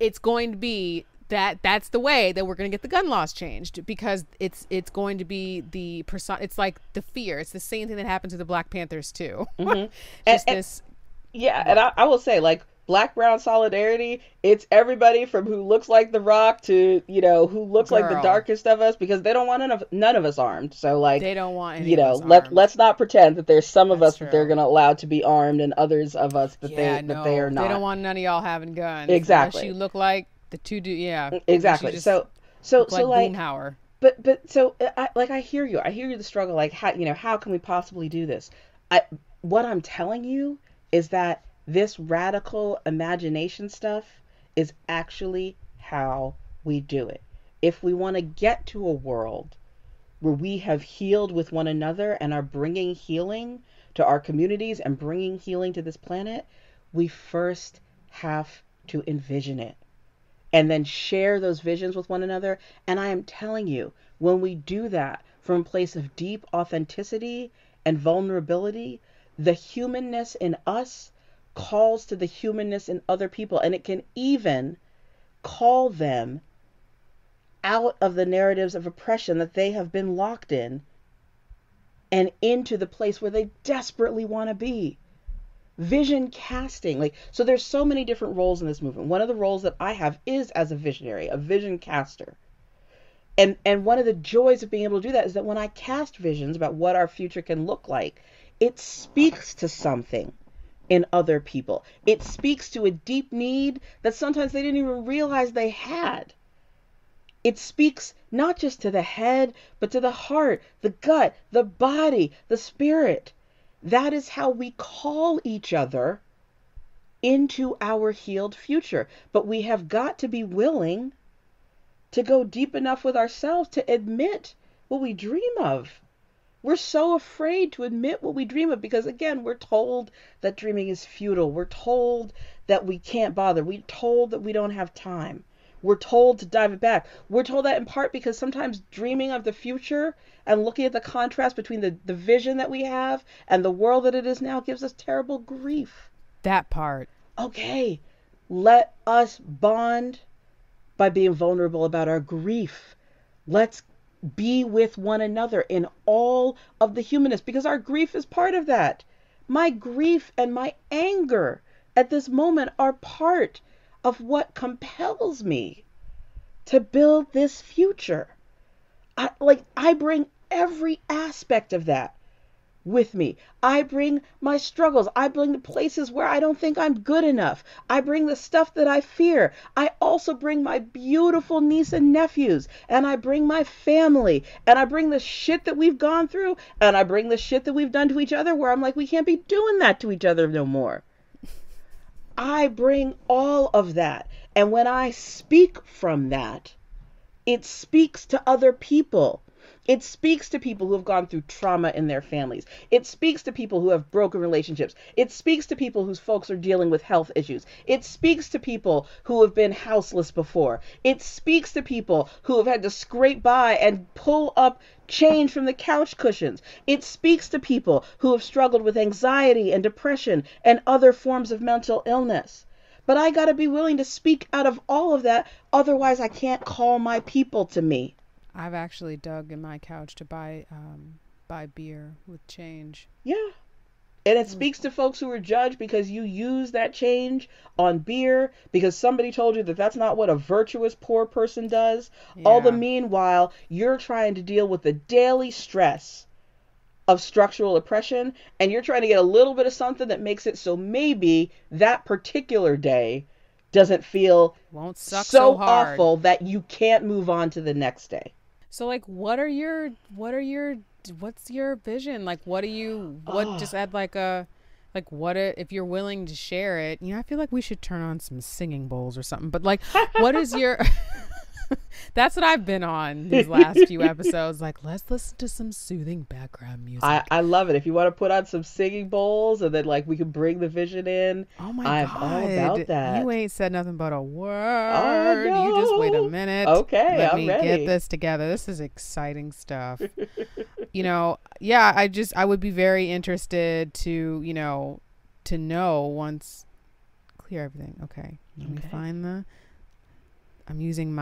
it's going to be that's the way that we're going to get the gun laws changed, because it's going to be the person. It's like the fear. It's the same thing that happened to the Black Panthers too. And I will say, like, Black Brown solidarity, it's everybody from who looks like The Rock to, you know, who looks like the darkest of us, because they don't want none of us armed. So like, they don't want any, you know, let's not pretend that there's some of us that they're going to allow to be armed and others of us that they are not. They don't want none of y'all having guns. Exactly. Unless you look like the two do, yeah, exactly. So like Boonhauer. But so I hear you. The struggle, like, how, you know, how can we possibly do this? What I'm telling you is that this radical imagination stuff is actually how we do it. If we want to get to a world where we have healed with one another and are bringing healing to our communities and bringing healing to this planet, we first have to envision it. And then share those visions with one another. And I am telling you, when we do that from a place of deep authenticity and vulnerability, the humanness in us calls to the humanness in other people. And it can even call them out of the narratives of oppression that they have been locked in and into the place where they desperately want to be. Vision casting, like, so there's so many different roles in this movement. One of the roles that I have is as a visionary, a vision caster. And one of the joys of being able to do that is that when I cast visions about what our future can look like, it speaks to something in other people. It speaks to a deep need that sometimes they didn't even realize they had. It speaks not just to the head, but to the heart, the gut, the body, the spirit. That is how we call each other into our healed future. But we have got to be willing to go deep enough with ourselves to admit what we dream of. We're so afraid to admit what we dream of because, again, we're told that dreaming is futile. We're told that we can't bother. We're told that we don't have time. We're told to dive it back. We're told that in part because sometimes dreaming of the future and looking at the contrast between the vision that we have and the world that it is now gives us terrible grief. That part. Okay. Let us bond by being vulnerable about our grief. Let's be with one another in all of the humanness, because our grief is part of that. My grief and my anger at this moment are part of what compels me to build this future. I bring every aspect of that with me. I bring my struggles. I bring the places where I don't think I'm good enough. I bring the stuff that I fear. I also bring my beautiful niece and nephews, and I bring my family, and I bring the shit that we've gone through, and I bring the shit that we've done to each other where I'm like, we can't be doing that to each other no more. I bring all of that. And when I speak from that, it speaks to other people. It speaks to people who have gone through trauma in their families. It speaks to people who have broken relationships. It speaks to people whose folks are dealing with health issues. It speaks to people who have been houseless before. It speaks to people who have had to scrape by and pull up change from the couch cushions. It speaks to people who have struggled with anxiety and depression and other forms of mental illness. But I gotta be willing to speak out of all of that, otherwise I can't call my people to me. I've actually dug in my couch to buy beer with change. Yeah. And it speaks to folks who were judged because you used that change on beer because somebody told you that that's not what a virtuous poor person does. Yeah. All the meanwhile, you're trying to deal with the daily stress of structural oppression, and you're trying to get a little bit of something that makes it so maybe that particular day doesn't feel so awful that you can't move on to the next day. So like, what's your vision? Like, just add what if you're willing to share it, I feel like we should turn on some singing bowls or something, but like, what is your, that's what I've been on these last few episodes. Like, let's listen to some soothing background music. I love it. If you want to put on some singing bowls and then like, we can bring the vision in. Oh my God. I'm all about that. You ain't said nothing but a word. Oh, no. You just wait a minute. Okay. Let me get this together. This is exciting stuff. I would be very interested to know once clear everything. Okay. Let me find I'm using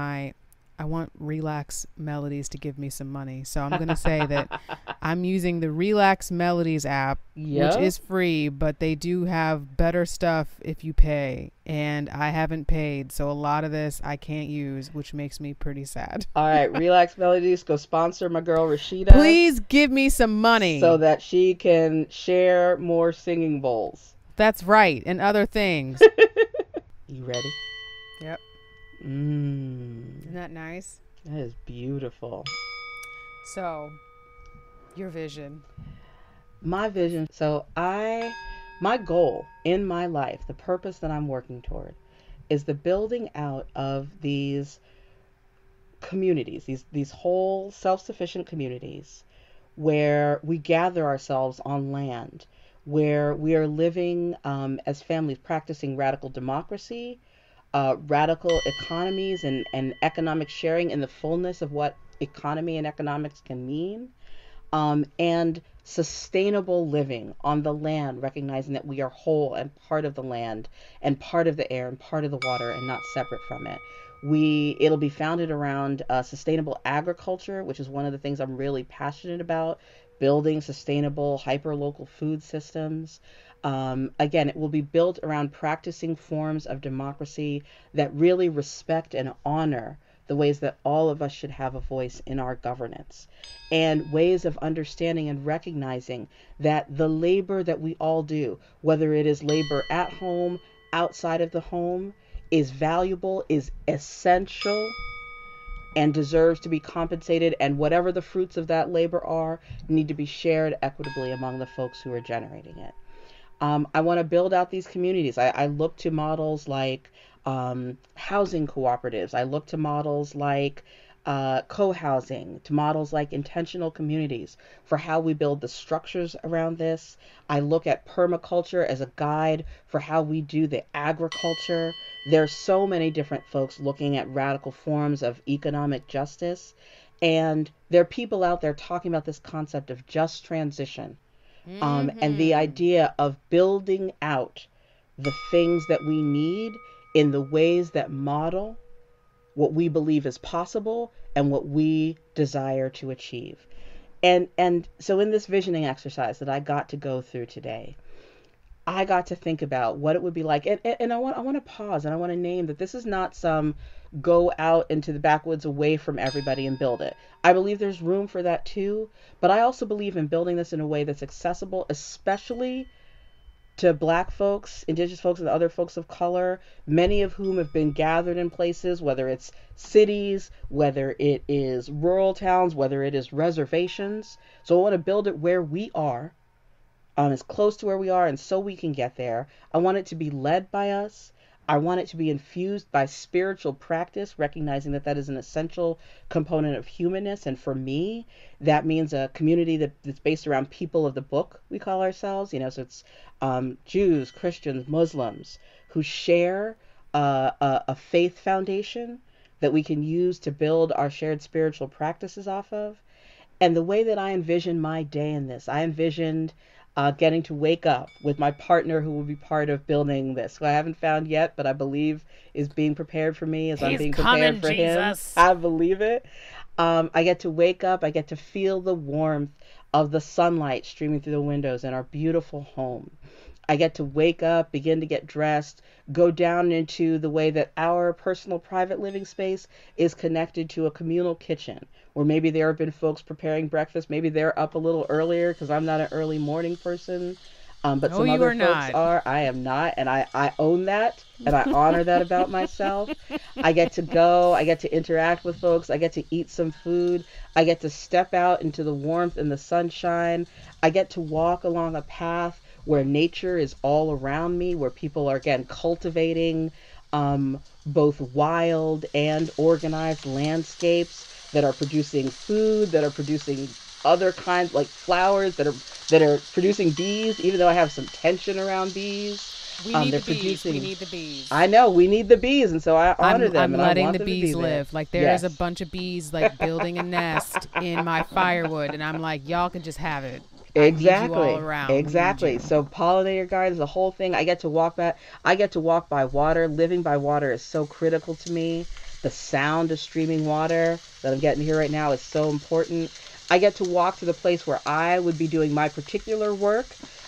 I want Relax Melodies to give me some money. So I'm going to say that I'm using the Relax Melodies app, which is free, but they do have better stuff if you pay. And I haven't paid. So a lot of this I can't use, which makes me pretty sad. All right. Relax Melodies, go sponsor my girl Rashida. Please give me some money so that she can share more singing bowls. That's right. And other things. You ready? Yep. Isn't that nice? That is beautiful. So, your vision. My vision. So my goal in my life, the purpose that I'm working toward, is the building out of these communities, these whole self-sufficient communities where we gather ourselves on land, where we are living as families, practicing radical democracy, radical economies and economic sharing in the fullness of what economy and economics can mean, and sustainable living on the land, recognizing that we are whole and part of the land and part of the air and part of the water and not separate from it. It'll be founded around sustainable agriculture, which is one of the things I'm really passionate about, building sustainable hyper-local food systems. Again, it will be built around practicing forms of democracy that really respect and honor the ways that all of us should have a voice in our governance, and ways of understanding and recognizing that the labor that we all do, whether it is labor at home, outside of the home, is valuable, is essential, and deserves to be compensated, and whatever the fruits of that labor are need to be shared equitably among the folks who are generating it. I want to build out these communities. I look to models like housing cooperatives. I look to models like co-housing, to models like intentional communities for how we build the structures around this. I look at permaculture as a guide for how we do the agriculture. There's so many different folks looking at radical forms of economic justice. And there are people out there talking about this concept of just transition. And the idea of building out the things that we need in the ways that model what we believe is possible and what we desire to achieve. And so in this visioning exercise that I got to go through today, I got to think about what it would be like. And I want to pause and I want to name that this is not some go out into the backwoods away from everybody and build it. I believe there's room for that too, but I also believe in building this in a way that's accessible, especially to Black folks, Indigenous folks, and other folks of color, many of whom have been gathered in places, whether it's cities, whether it is rural towns, whether it is reservations. So I want to build it where we are, as close to where we are, and so we can get there. I want it to be led by us. I want it to be infused by spiritual practice, recognizing that that is an essential component of humanness. And for me, that means a community that's based around people of the book, we call ourselves. So it's Jews, Christians, Muslims who share a faith foundation that we can use to build our shared spiritual practices off of. And the way that I envisioned my day in this, I envisioned getting to wake up with my partner who will be part of building this, who I haven't found yet, but I believe is being prepared for me as I'm being prepared for him. I believe it. I get to wake up, I get to feel the warmth of the sunlight streaming through the windows in our beautiful home. I get to wake up, begin to get dressed, go down into the way that our personal private living space is connected to a communal kitchen, where maybe there have been folks preparing breakfast. Maybe they're up a little earlier because I'm not an early morning person. But no, some other folks are. I am not. And I own that, and I honor that about myself. I get to go. I get to interact with folks. I get to eat some food. I get to step out into the warmth and the sunshine. I get to walk along a path where nature is all around me, where people are, again, cultivating both wild and organized landscapes that are producing food, that are producing other kinds, like flowers, that are producing bees, even though I have some tension around bees. We need the bees. I know, we need the bees, and so I honor them. I'm letting the bees live. Like, there is a bunch of bees, like, building a nest in my firewood, and I'm like, y'all can just have it. Exactly. So pollinator gardens, the whole thing. I get to walk by water. Living by water is so critical to me. The sound of streaming water that I'm getting here right now is so important. I get to walk to the place where I would be doing my particular work,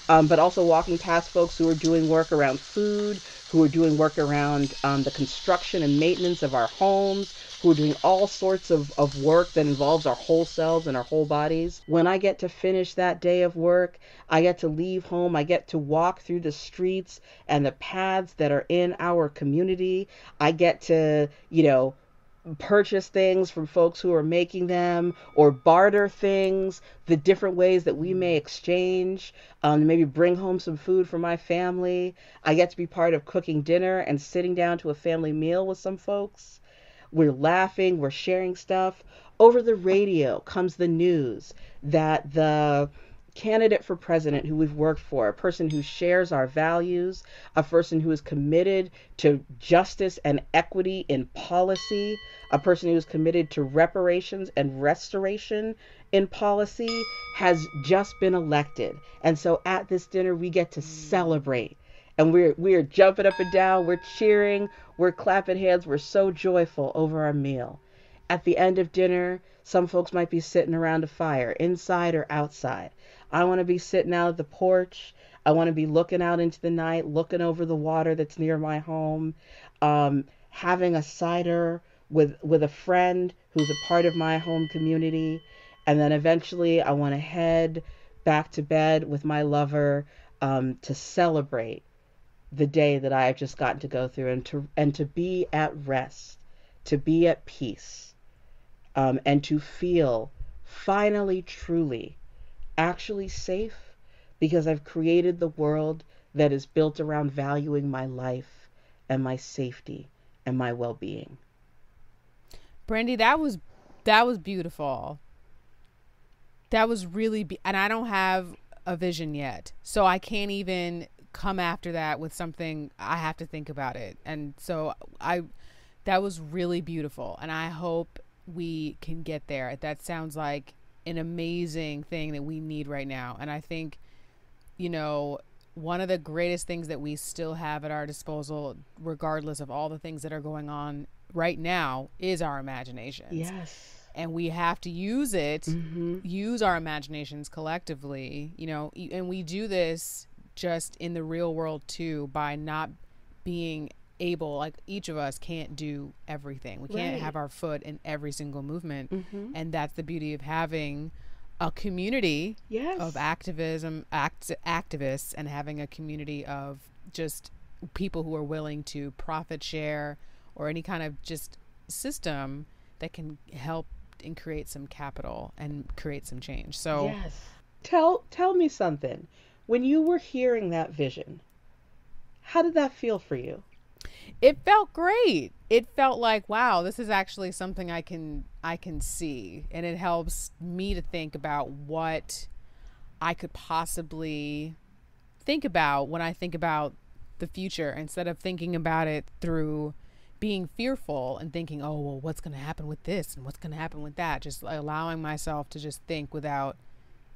but also walking past folks who are doing work around food, who are doing work around the construction and maintenance of our homes, who are doing all sorts of work that involves our whole selves and our whole bodies. When I get to finish that day of work, I get to leave home. I get to walk through the streets and the paths that are in our community. I get to, purchase things from folks who are making them, or barter things, the different ways that we may exchange, maybe bring home some food for my family. I get to be part of cooking dinner and sitting down to a family meal with some folks. We're laughing, we're sharing stuff. Over the radio comes the news that the candidate for president who we've worked for, a person who shares our values, a person who is committed to justice and equity in policy, a person who is committed to reparations and restoration in policy, has just been elected. And so at this dinner, we get to celebrate. And we're jumping up and down, we're cheering, we're clapping hands, we're so joyful over our meal. At the end of dinner, some folks might be sitting around a fire, inside or outside. I want to be sitting out at the porch. I want to be looking out into the night, looking over the water that's near my home, having a cider with a friend who's a part of my home community. And then eventually I want to head back to bed with my lover to celebrate the day that I have just gotten to go through, and to be at rest, to be at peace, and to feel finally, truly, actually safe, because I've created the world that is built around valuing my life and my safety and my well-being. Brandy, that was beautiful. That was really and I don't have a vision yet, so I can't even come after that with something. I have to think about it. And so that was really beautiful, and I hope we can get there. That sounds like an amazing thing that we need right now. And I think, one of the greatest things that we still have at our disposal, regardless of all the things that are going on right now, is our imaginations. Yes. And we have to use it, use our imaginations collectively, and we do this just in the real world too, by not being able, like, each of us can't do everything. We can't have our foot in every single movement. And that's the beauty of having a community of activists, and having a community of just people who are willing to profit share or any kind of just system that can help and create some capital and create some change. So tell me something. When you were hearing that vision, how did that feel for you? It felt great. It felt like, wow, this is actually something I can see, and it helps me to think about what I could possibly think about when I think about the future, instead of thinking about it through being fearful and thinking, oh, well, what's going to happen with this and what's going to happen with that. Just allowing myself to just think without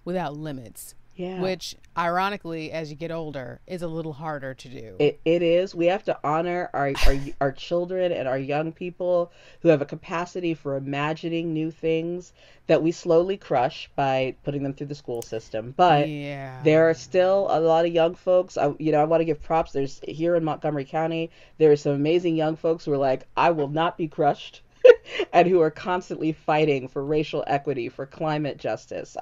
limits. Yeah. Which, ironically, as you get older, is a little harder to do. It is. We have to honor our children and our young people who have a capacity for imagining new things that we slowly crush by putting them through the school system. But yeah, there are still a lot of young folks. I want to give props. There's here in Montgomery County, there are some amazing young folks who are like, I will not be crushed. And who are constantly fighting for racial equity, for climate justice.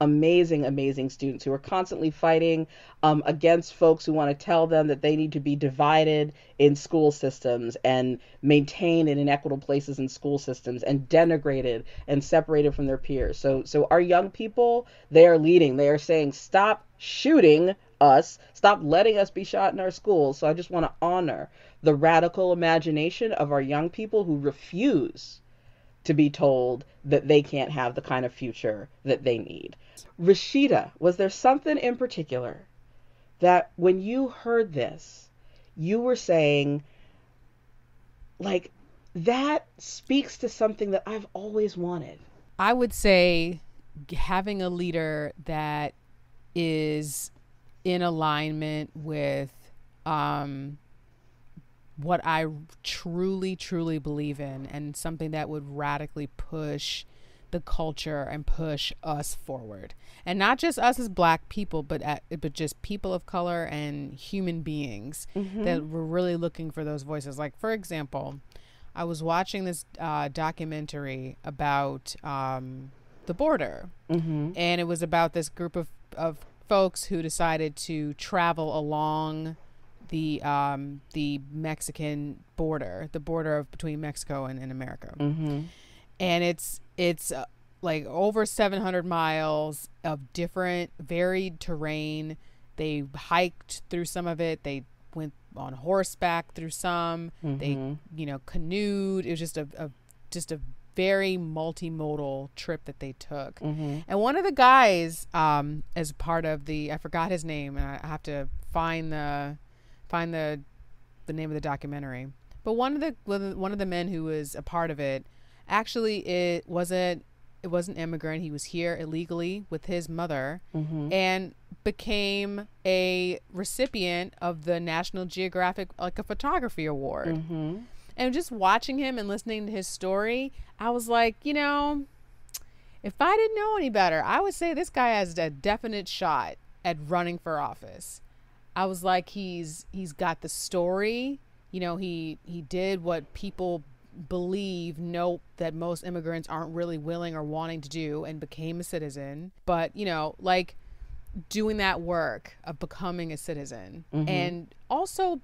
Amazing, amazing students who are constantly fighting against folks who want to tell them that they need to be divided in school systems and maintained in inequitable places in school systems and denigrated and separated from their peers. So our young people, they are leading. They are saying, stop shooting us, stop letting us be shot in our schools. So I just want to honor the radical imagination of our young people who refuse to be told that they can't have the kind of future that they need. Rashida, was there something in particular that when you heard this, you were saying, like, that speaks to something that I've always wanted? I would say having a leader that is in alignment with what I truly, truly believe in, and something that would radically push the culture and push us forward. And not just us as Black people, but just people of color and human beings that were really looking for those voices. Like, for example, I was watching this documentary about the border. And it was about this group of folks who decided to travel along the Mexican border, the border between Mexico and America. And it's like over 700 miles of different varied terrain. They hiked through some of it. They went on horseback through some. They, canoed. It was just a very multimodal trip that they took. And one of the guys, as part of the, I forgot his name, and I have to find the name of the documentary. But one of the men who was a part of it, actually it wasn't an immigrant. He was here illegally with his mother and became a recipient of the National Geographic, like a photography award. And just watching him and listening to his story, I was like, if I didn't know any better, I would say this guy has a definite shot at running for office. I was like, he's got the story. He did what people believe that most immigrants aren't really willing or wanting to do, and became a citizen. But, like doing that work of becoming a citizen and also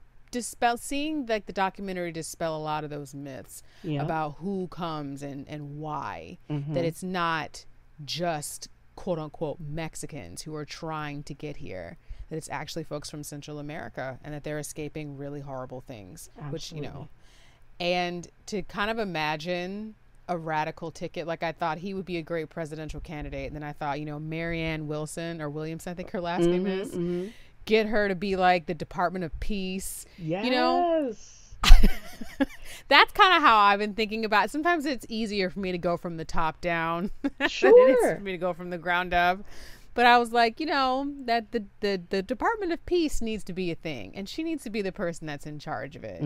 seeing like the documentary dispel a lot of those myths about who comes and why, that it's not just quote unquote Mexicans who are trying to get here, that it's actually folks from Central America, and that they're escaping really horrible things. Absolutely. Which, and to kind of imagine a radical ticket, like I thought he would be a great presidential candidate. And then I thought, Marianne Wilson or Williamson, I think her last name is, get her to be like the Department of Peace, That's kind of how I've been thinking about it. Sometimes it's easier for me to go from the top down than it is for me to go from the ground up. But I was like, that the Department of Peace needs to be a thing, and she needs to be the person that's in charge of it.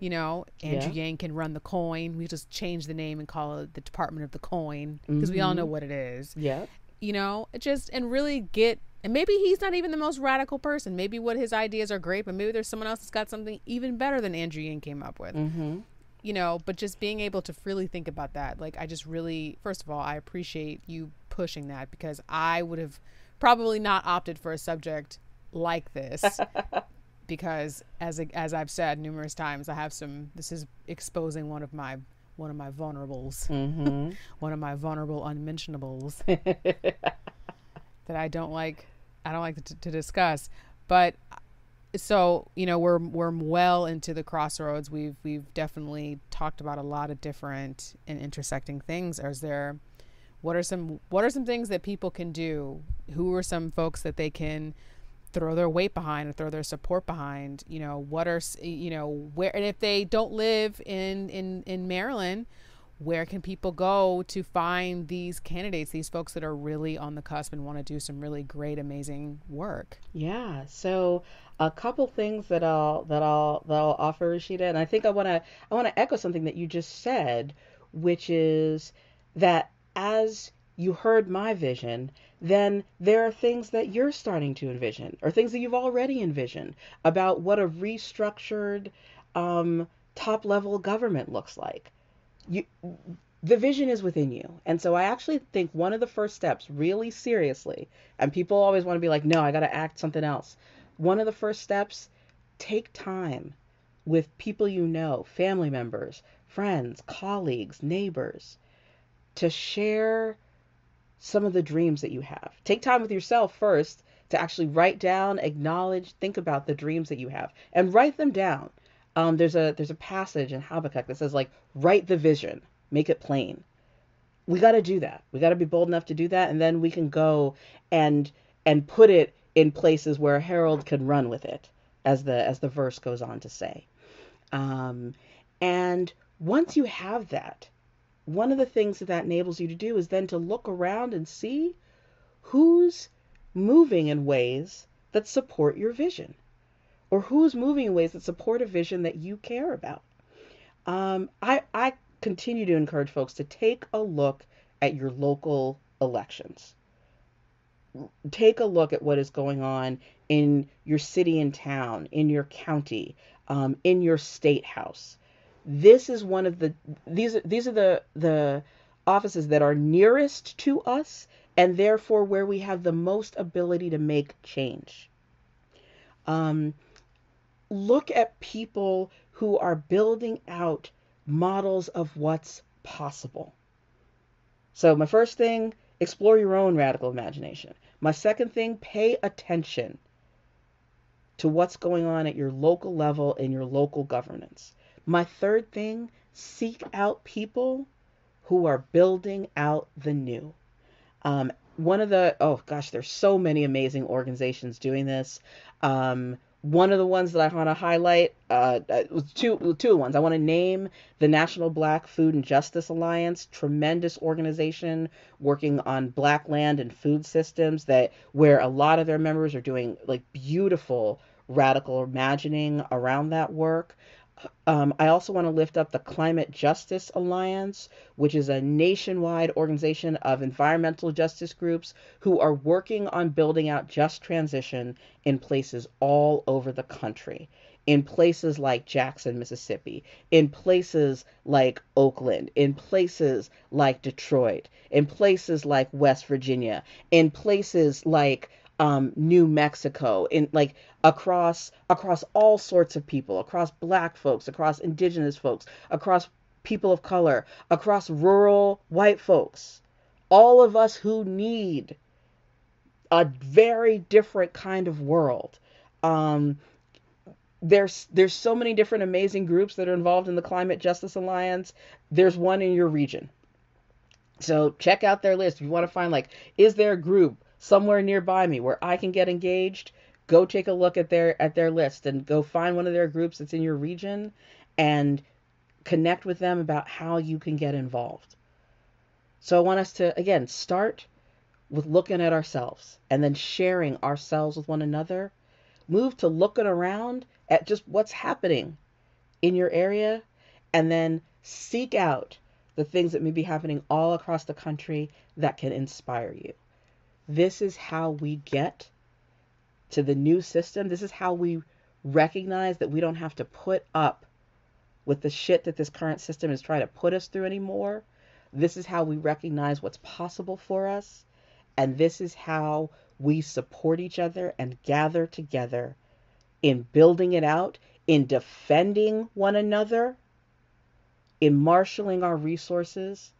Andrew Yang can run the coin. We just change the name and call it the Department of the Coin, because we all know what it is. And really get, and maybe he's not even the most radical person. Maybe what his ideas are great, but maybe there's someone else that's got something even better than Andrew Yang came up with. But just being able to really think about that. Like, I just really, first of all, I appreciate you pushing that, because I would have probably not opted for a subject like this because as I've said numerous times, I have this is exposing one of my vulnerables, one of my vulnerable unmentionables that I don't like to discuss. But so, we're well into the crossroads. We've definitely talked about a lot of different and intersecting things. What are some things that people can do? Who are some folks that they can throw their weight behind or throw their support behind? What are, where, and if they don't live in Maryland, where can people go to find these candidates, these folks that are really on the cusp and want to do some really great, amazing work? Yeah. So a couple things that I'll offer, Rashida, and I think I want to echo something that you just said, which is that as you heard my vision, then there are things that you're starting to envision, or things that you've already envisioned about what a restructured top level government looks like. The vision is within you. And so I actually think one of the first steps, really seriously, and people always want to be like, no, I got to act something else. One of the first steps, take time with people you know, family members, friends, colleagues, neighbors, to share some of the dreams that you have. Take time with yourself first to actually write down, acknowledge, think about the dreams that you have, and write them down. There's a passage in Habakkuk that says, like, write the vision, make it plain. We got to do that. We got to be bold enough to do that. And then we can go and put it in places where a herald can run with it, as the verse goes on to say. And once you have that, one of the things that enables you to do is then to look around and see who's moving in ways that support your vision, or who's moving in ways that support a vision that you care about. I continue to encourage folks to take a look at your local elections. Take a look at what is going on in your city and town, in your county, in your state house. This is one of these are the offices that are nearest to us, and therefore where we have the most ability to make change. Look at people who are building out models of what's possible. So my first thing, explore your own radical imagination. My second thing, pay attention to what's going on at your local level in your local governance. My third thing, seek out people who are building out the new. One of the, oh gosh, there's so many amazing organizations doing this. One of the ones that I want to highlight, two ones. I want to name the National Black Food and Justice Alliance, tremendous organization working on Black land and food systems, that where a lot of their members are doing like beautiful radical imagining around that work. I also want to lift up the Climate Justice Alliance, which is a nationwide organization of environmental justice groups who are working on building out just transition in places all over the country, in places like Jackson, Mississippi, in places like Oakland, in places like Detroit, in places like West Virginia, in places like New Mexico, in like across all sorts of people, across Black folks, across Indigenous folks, across people of color, across rural white folks, all of us who need a very different kind of world. There's so many different amazing groups that are involved in the Climate Justice Alliance. There's one in your region. So check out their list. If you want to find, like, is there a group somewhere nearby me where I can get engaged, go take a look at their list and go find one of their groups that's in your region and connect with them about how you can get involved. So I want us to, again, start with looking at ourselves and then sharing ourselves with one another. Move to looking around at just what's happening in your area, and then seek out the things that may be happening all across the country that can inspire you. This is how we get to the new system. This is how we recognize that we don't have to put up with the shit that this current system is trying to put us through anymore. This is how we recognize what's possible for us. And this is how we support each other and gather together in building it out, in defending one another, in marshaling our resources,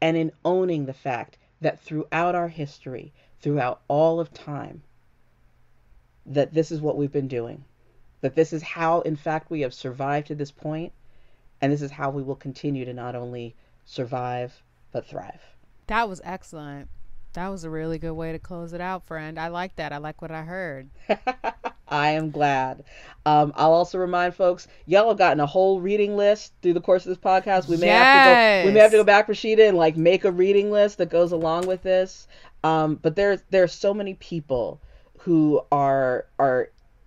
and in owning the fact that throughout our history, throughout all of time, that this is what we've been doing, that this is how, in fact, we have survived to this point, and this is how we will continue to not only survive, but thrive. That was excellent. That was a really good way to close it out, friend. I like that. I like what I heard. I am glad. I'll also remind folks, y'all have gotten a whole reading list through the course of this podcast. We may have to go back, Rashida, and like make a reading list that goes along with this. But there are so many people who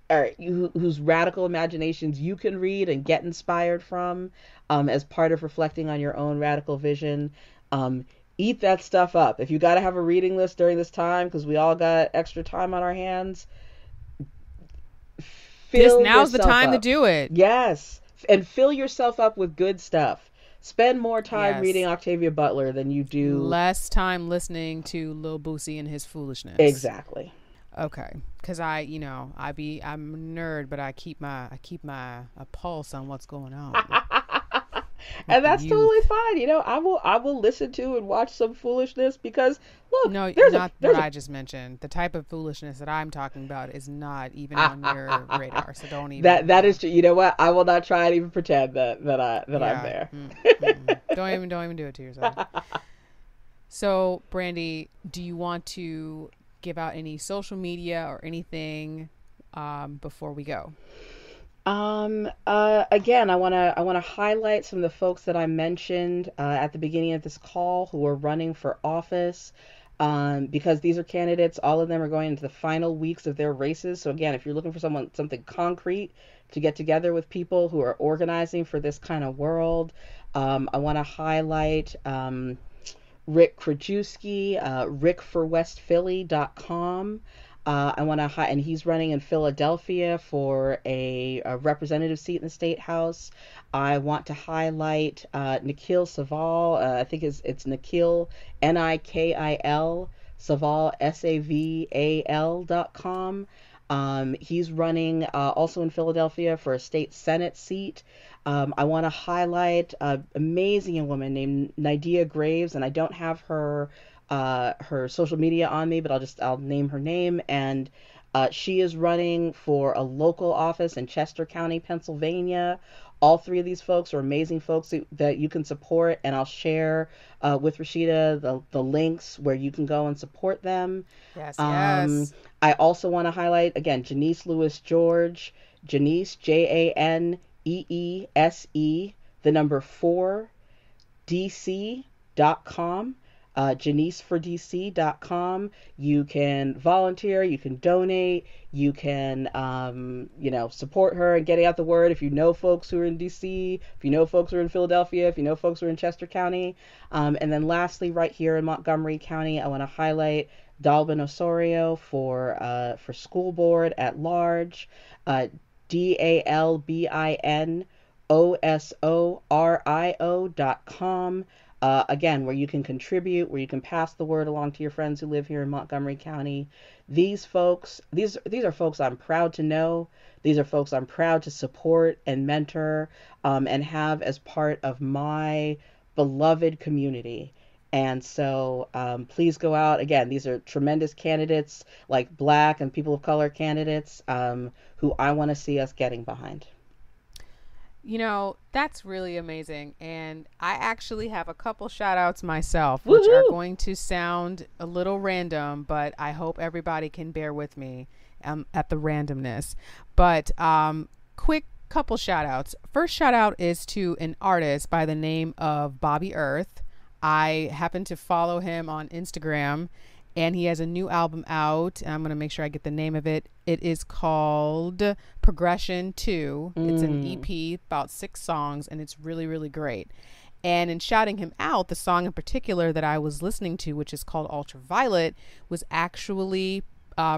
whose radical imaginations you can read and get inspired from, as part of reflecting on your own radical vision. Eat that stuff up. If you got to have a reading list during this time, because we all got extra time on our hands, now's the time to do it. Yes. And fill yourself up with good stuff. Spend more time reading Octavia Butler than you do. Less time listening to Lil Boosie and his foolishness. Exactly. Okay. Because I'm a nerd, but I keep a pulse on what's going on. And that's totally fine. You know, I will listen to and watch some foolishness, because look, no, I just mentioned. The type of foolishness that I'm talking about is not even on your radar. So don't even. That is true. You know what? I will not try and even pretend that I'm there. Mm-hmm. Don't even do it to yourself. So, Brandy, do you want to give out any social media or anything before we go? Again, I want to highlight some of the folks that I mentioned at the beginning of this call who are running for office, because these are candidates. All of them are going into the final weeks of their races. So again, if you're looking for something concrete to get together with people who are organizing for this kind of world, I want to highlight Rick Krajewski, rickforwestphilly.com. And he's running in Philadelphia for a representative seat in the state house. I want to highlight Nikhil Saval. I think it's Nikhil, Nikil, Saval, Saval.com. He's running also in Philadelphia for a state Senate seat. I want to highlight an amazing woman named Nidia Graves, and I don't have her social media on me, but I'll name her name, and she is running for a local office in Chester County, Pennsylvania. All three of these folks are amazing folks that you can support, and I'll share with Rashida the links where you can go and support them. Yes. I also want to highlight again Janeese Lewis George. Janeese, Janeese 4DC.com. JaneeseForDC.com. You can volunteer, you can donate, you can, support her and getting out the word. If you know folks who are in DC, if you know folks who are in Philadelphia, if you know folks who are in Chester County. And then lastly, right here in Montgomery County, I want to highlight Dalbin Osorio for school board at large, DalbinOsorio.com. Again, where you can contribute, where you can pass the word along to your friends who live here in Montgomery County. These folks, these are folks I'm proud to know. These are folks I'm proud to support and mentor, and have as part of my beloved community. And so please go out. Again, these are tremendous candidates, like Black and people of color candidates, who I want to see us getting behind. You know, that's really amazing. And I actually have a couple shout outs myself, which Woo-hoo! Are going to sound a little random, but I hope everybody can bear with me at the randomness. But quick couple shout outs. First shout out is to an artist by the name of Bobby Earth. I happen to follow him on Instagram, and he has a new album out. I'm going to make sure I get the name of it. It is called Progression 2. It's an EP, about 6 songs, and it's really, really great. And in shouting him out, the song in particular that I was listening to, which is called Ultraviolet, was actually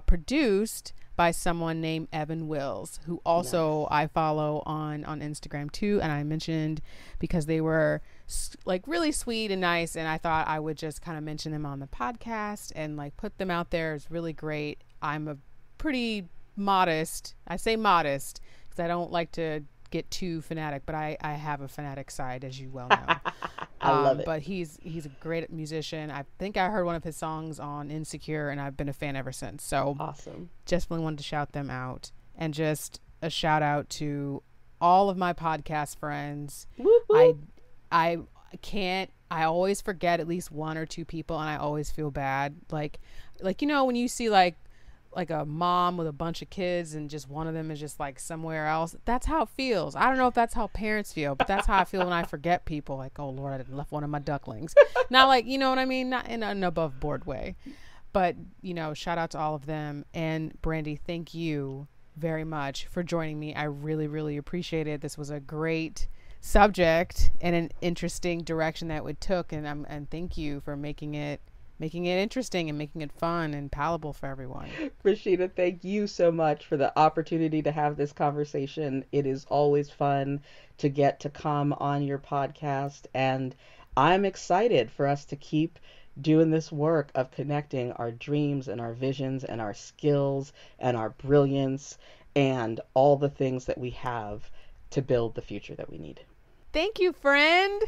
produced by someone named Evan Wills, who also I follow on Instagram too. And I mentioned, because they were like really sweet and nice, and I thought I would just kind of mention them on the podcast and like put them out there. It's really great. I'm a pretty modest, I say modest because I don't like to get too fanatic, but I have a fanatic side, as you well know. I love it. But he's a great musician. I think I heard one of his songs on Insecure, and I've been a fan ever since. So awesome. Just really wanted to shout them out. And just a shout out to all of my podcast friends. Whoop, whoop. I always forget at least one or two people, and I always feel bad. Like, when you see like like a mom with a bunch of kids and just one of them is just like somewhere else. That's how it feels. I don't know if that's how parents feel, but that's how I feel when I forget people. Like, oh Lord, I left one of my ducklings. Not like, you know what I mean? Not in an above board way, but you know, shout out to all of them. And Brandy, thank you very much for joining me. I really, really appreciate it. This was a great subject and an interesting direction that it took. And thank you for making it interesting and making it fun and palatable for everyone. Rashida, thank you so much for the opportunity to have this conversation. It is always fun to get to come on your podcast, and I'm excited for us to keep doing this work of connecting our dreams and our visions and our skills and our brilliance and all the things that we have to build the future that we need. Thank you, friend.